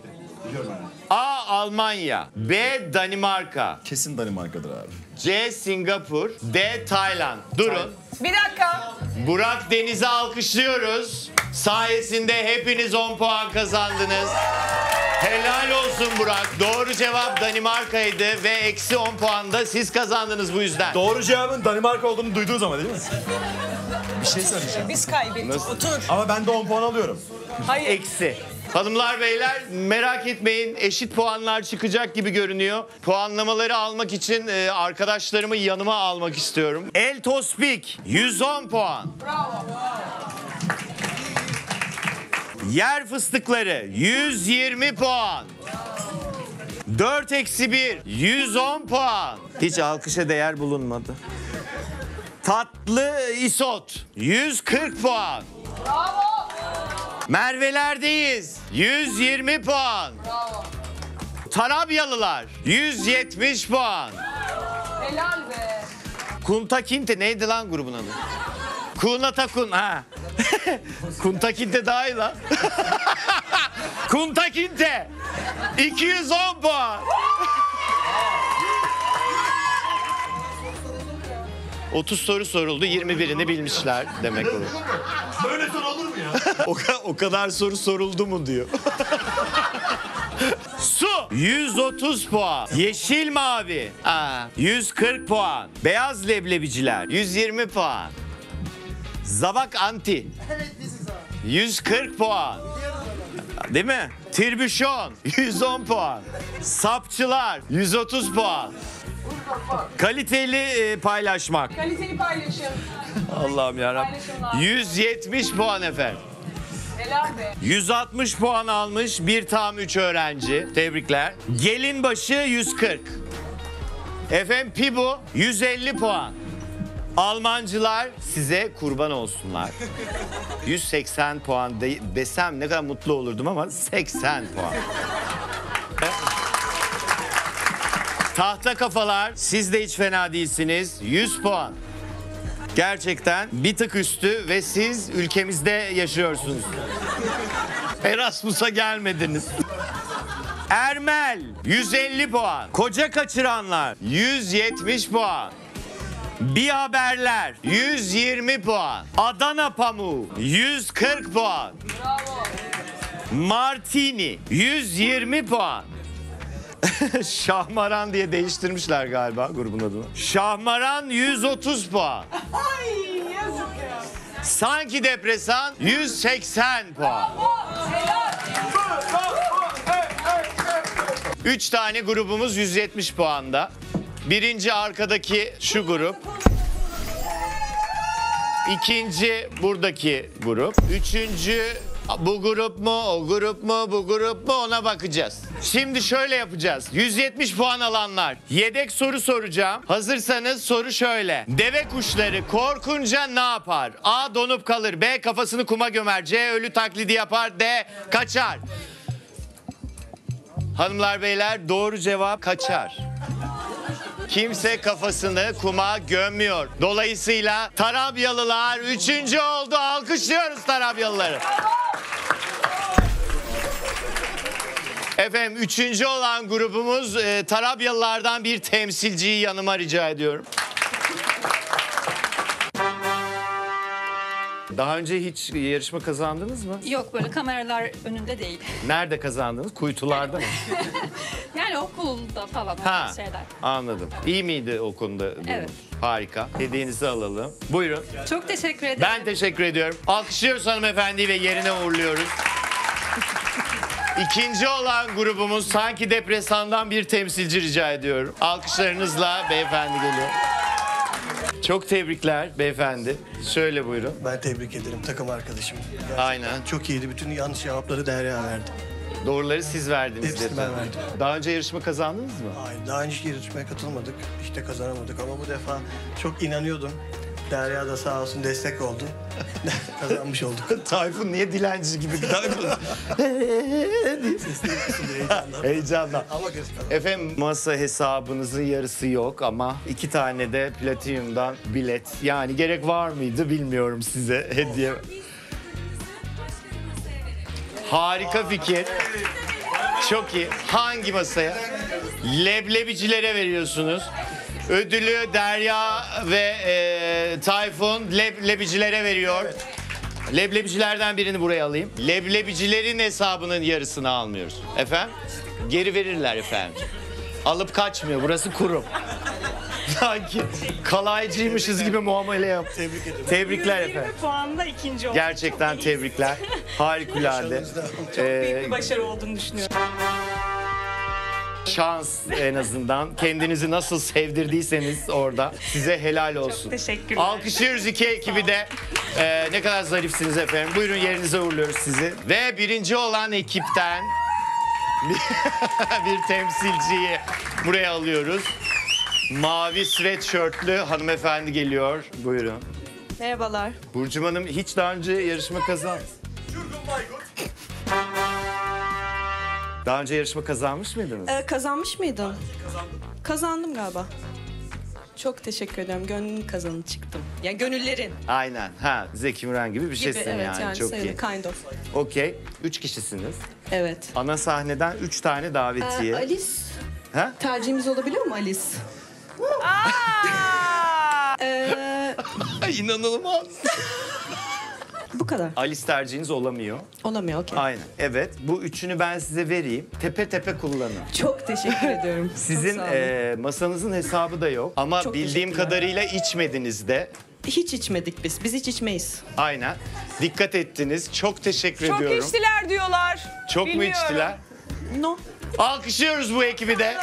A. Almanya. B. Danimarka. Kesin Danimarka'dır abi. C. Singapur. D. Tayland. Durun. Bir dakika. Burak Deniz'i alkışlıyoruz. Sayesinde hepiniz on puan kazandınız. Helal olsun Burak. Doğru cevap Danimarka'ydı ve eksi on puan da siz kazandınız bu yüzden. Doğru cevabın Danimarka olduğunu duyduğunuz ama değil mi? Bir şey söyleyeceğim. Biz kaybettik. Nasıl? Otur. Ama ben de on puan alıyorum. Hayır. Eksi. Hanımlar beyler merak etmeyin, eşit puanlar çıkacak gibi görünüyor. Puanlamaları almak için e, arkadaşlarımı yanıma almak istiyorum. El Tospik yüz on puan. Bravo. Yer fıstıkları yüz yirmi puan. dört eksi bir yüz on puan. Hiç alkışa değer bulunmadı. Tatlı isot yüz kırk puan. Bravo. Merve'lerdeyiz yüz yirmi puan. Bravo. Tarabyalılar yüz yetmiş puan. Helal be. Kuntakinte neydi lan grubun adı? Kunatakun ha. Kuntakinte daha iyi lan. Kuntakinte iki yüz on puan. otuz soru soruldu, yirmi birini bilmişler demek olur. Böyle soru olur mu ya? o, ka o kadar soru soruldu mu diyor. Su yüz otuz puan. Yeşil mavi Aa, yüz kırk puan. Beyaz leblebiciler yüz yirmi puan. Zabak anti yüz kırk puan. Değil mi? Tirbüşon yüz on puan. Sapçılar yüz otuz puan. Kaliteli paylaşmak. Kaliteli paylaşım. Allah'ım yarabbim. yüz yetmiş puan efendim. Helal be. yüz altmış puan almış bir tam üç öğrenci. Tebrikler. Gelinbaşı yüz kırk. Efendim Pibu yüz elli puan. Almancılar size kurban olsunlar. yüz seksen puan desem ne kadar mutlu olurdum ama seksen puan. Tahta kafalar siz de hiç fena değilsiniz. yüz puan. Gerçekten bir tık üstü ve siz ülkemizde yaşıyorsunuz. Erasmus'a gelmediniz. Ermel yüz elli puan. Koca kaçıranlar yüz yetmiş puan. Bir haberler yüz yirmi puan. Adana pamuğu yüz kırk puan. Bravo. Martini yüz yirmi puan. Şahmaran diye değiştirmişler galiba grubun adını. Şahmaran yüz otuz puan. Ay yazık ya. Sanki depresan yüz seksen puan. üç tane grubumuz yüz yetmiş puanda. Birinci arkadaki şu grup. İkinci buradaki grup. Üçüncü bu grup mu, o grup mu, bu grup mu, ona bakacağız. Şimdi şöyle yapacağız. yüz yetmiş puan alanlar. Yedek soru soracağım. Hazırsanız soru şöyle. Deve kuşları korkunca ne yapar? A. Donup kalır. B. Kafasını kuma gömer. C. Ölü taklidi yapar. D. Kaçar. Hanımlar beyler, doğru cevap kaçar. Kimse kafasını kuma gömmüyor. Dolayısıyla Tarabyalılar üçüncü oldu. Alkışlıyoruz Tarabyalıları. Efendim, üçüncü olan grubumuz, e, Tarabyalılardan bir temsilciyi yanıma rica ediyorum. Daha önce hiç yarışma kazandınız mı? Yok, böyle kameralar önünde değil. Nerede kazandınız? Kuytularda mı? Yani okulda falan. Ha, şeyler. Anladım. İyi miydi okulda? Evet. Harika. Dediğinizi alalım. Buyurun. Çok teşekkür ederim. Ben teşekkür ediyorum. Alkışlıyoruz hanımefendiyi ve yerine uğurluyoruz. İkinci olan grubumuz, sanki depresandan bir temsilci rica ediyorum. Alkışlarınızla beyefendi geliyor. Çok tebrikler beyefendi. Şöyle buyurun. Ben tebrik ederim takım arkadaşım. Gerçekten aynen. Çok iyiydi. Bütün yanlış cevapları Derya verdi. Doğruları siz verdiniz. Hepsini ben verdim. Daha önce yarışma kazandınız mı? Hayır, daha önce yarışmaya katılmadık. İşte kazanamadık ama bu defa çok inanıyordum. Derya da sağ olsun destek oldu. Kazanmış olduk. Tayfun niye dilenci gibi? Tayfun. Heyecanla. Efendim, masa hesabınızın yarısı yok ama iki tane de platinumdan bilet. Yani gerek var mıydı bilmiyorum size hediye. Harika fikir. Çok iyi. Hangi masaya? Leblebicilere veriyorsunuz. Ödülü Derya ve e, Tayfun leblebicilere veriyor. Evet. Leblebicilerden birini buraya alayım. Leblebicilerin hesabının yarısını almıyoruz. Efendim? Geri verirler efendim. Alıp kaçmıyor. Burası kurum. Sanki kalaycıymışız gibi muamele yap. Tebrik ederim. Tebrikler efendim. Puanla ikinci oldu. Gerçekten tebrikler. Harikulade. Çok ee, büyük bir başarı olduğunu düşünüyorum. Şans en azından. Kendinizi nasıl sevdirdiyseniz orada size helal olsun. Çok teşekkürler. Alkışlıyoruz iki ekibi de. Ee, ne kadar zarifsiniz efendim. Buyurun, yerinize uğurluyoruz sizi. Ve birinci olan ekipten bir temsilciyi buraya alıyoruz. Mavi sweatshirtlü hanımefendi geliyor. Buyurun. Merhabalar. Burcum Hanım, hiç daha önce yarışma kazan... Daha önce yarışma kazanmış mıydınız? Ee, kazanmış mıydım? Kazandım. Kazandım galiba. Çok teşekkür ederim. Gönlün kazanı çıktım. Yani gönüllerin. Aynen. Ha, Zeki Müren gibi bir şeysin evet, yani. yani. Çok sayılı, iyi. Kind of. Okey. Üç kişisiniz. Evet. Ana sahneden üç tane davetiye. Ee, Alice. Ha? Tercihimiz olabiliyor mu Alice? ee... İnanılmaz. Bu kadar. Alice tercihiniz olamıyor. Olamıyor, okey. Aynen, evet. Bu üçünü ben size vereyim. Tepe tepe kullanın. Çok teşekkür ediyorum. Sizin e, masanızın hesabı da yok. Ama çok bildiğim kadarıyla içmediniz de. Hiç içmedik biz. Biz hiç içmeyiz. Aynen. Dikkat ettiniz. Çok teşekkür Çok ediyorum. Çok içtiler diyorlar. Çok Bilmiyorum. mu içtiler? No. Alkışlıyoruz bu ekibi de.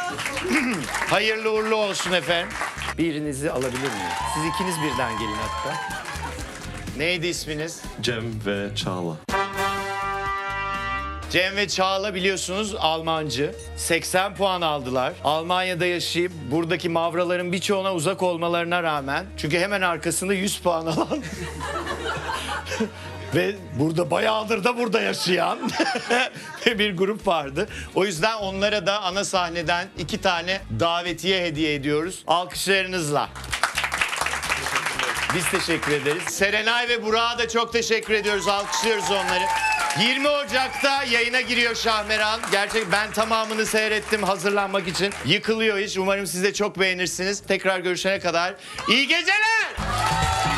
Hayırlı uğurlu olsun efendim. Birinizi alabilir miyim? Siz ikiniz birden gelin hatta. Neydi isminiz? Cem ve Çağla. Cem ve Çağla biliyorsunuz Almancı. seksen puan aldılar. Almanya'da yaşayıp buradaki mavraların birçoğuna uzak olmalarına rağmen. Çünkü hemen arkasında yüz puan alan. Ve burada bayağıdır da burada yaşayan bir grup vardı. O yüzden onlara da ana sahneden iki tane davetiye hediye ediyoruz. Alkışlarınızla. Biz teşekkür ederiz. Serenay ve Burak'a da çok teşekkür ediyoruz. Alkışlıyoruz onları. yirmi Ocak'ta yayına giriyor Şahmaran. Gerçek, ben tamamını seyrettim hazırlanmak için. Yıkılıyor iş. Umarım siz de çok beğenirsiniz. Tekrar görüşene kadar iyi geceler.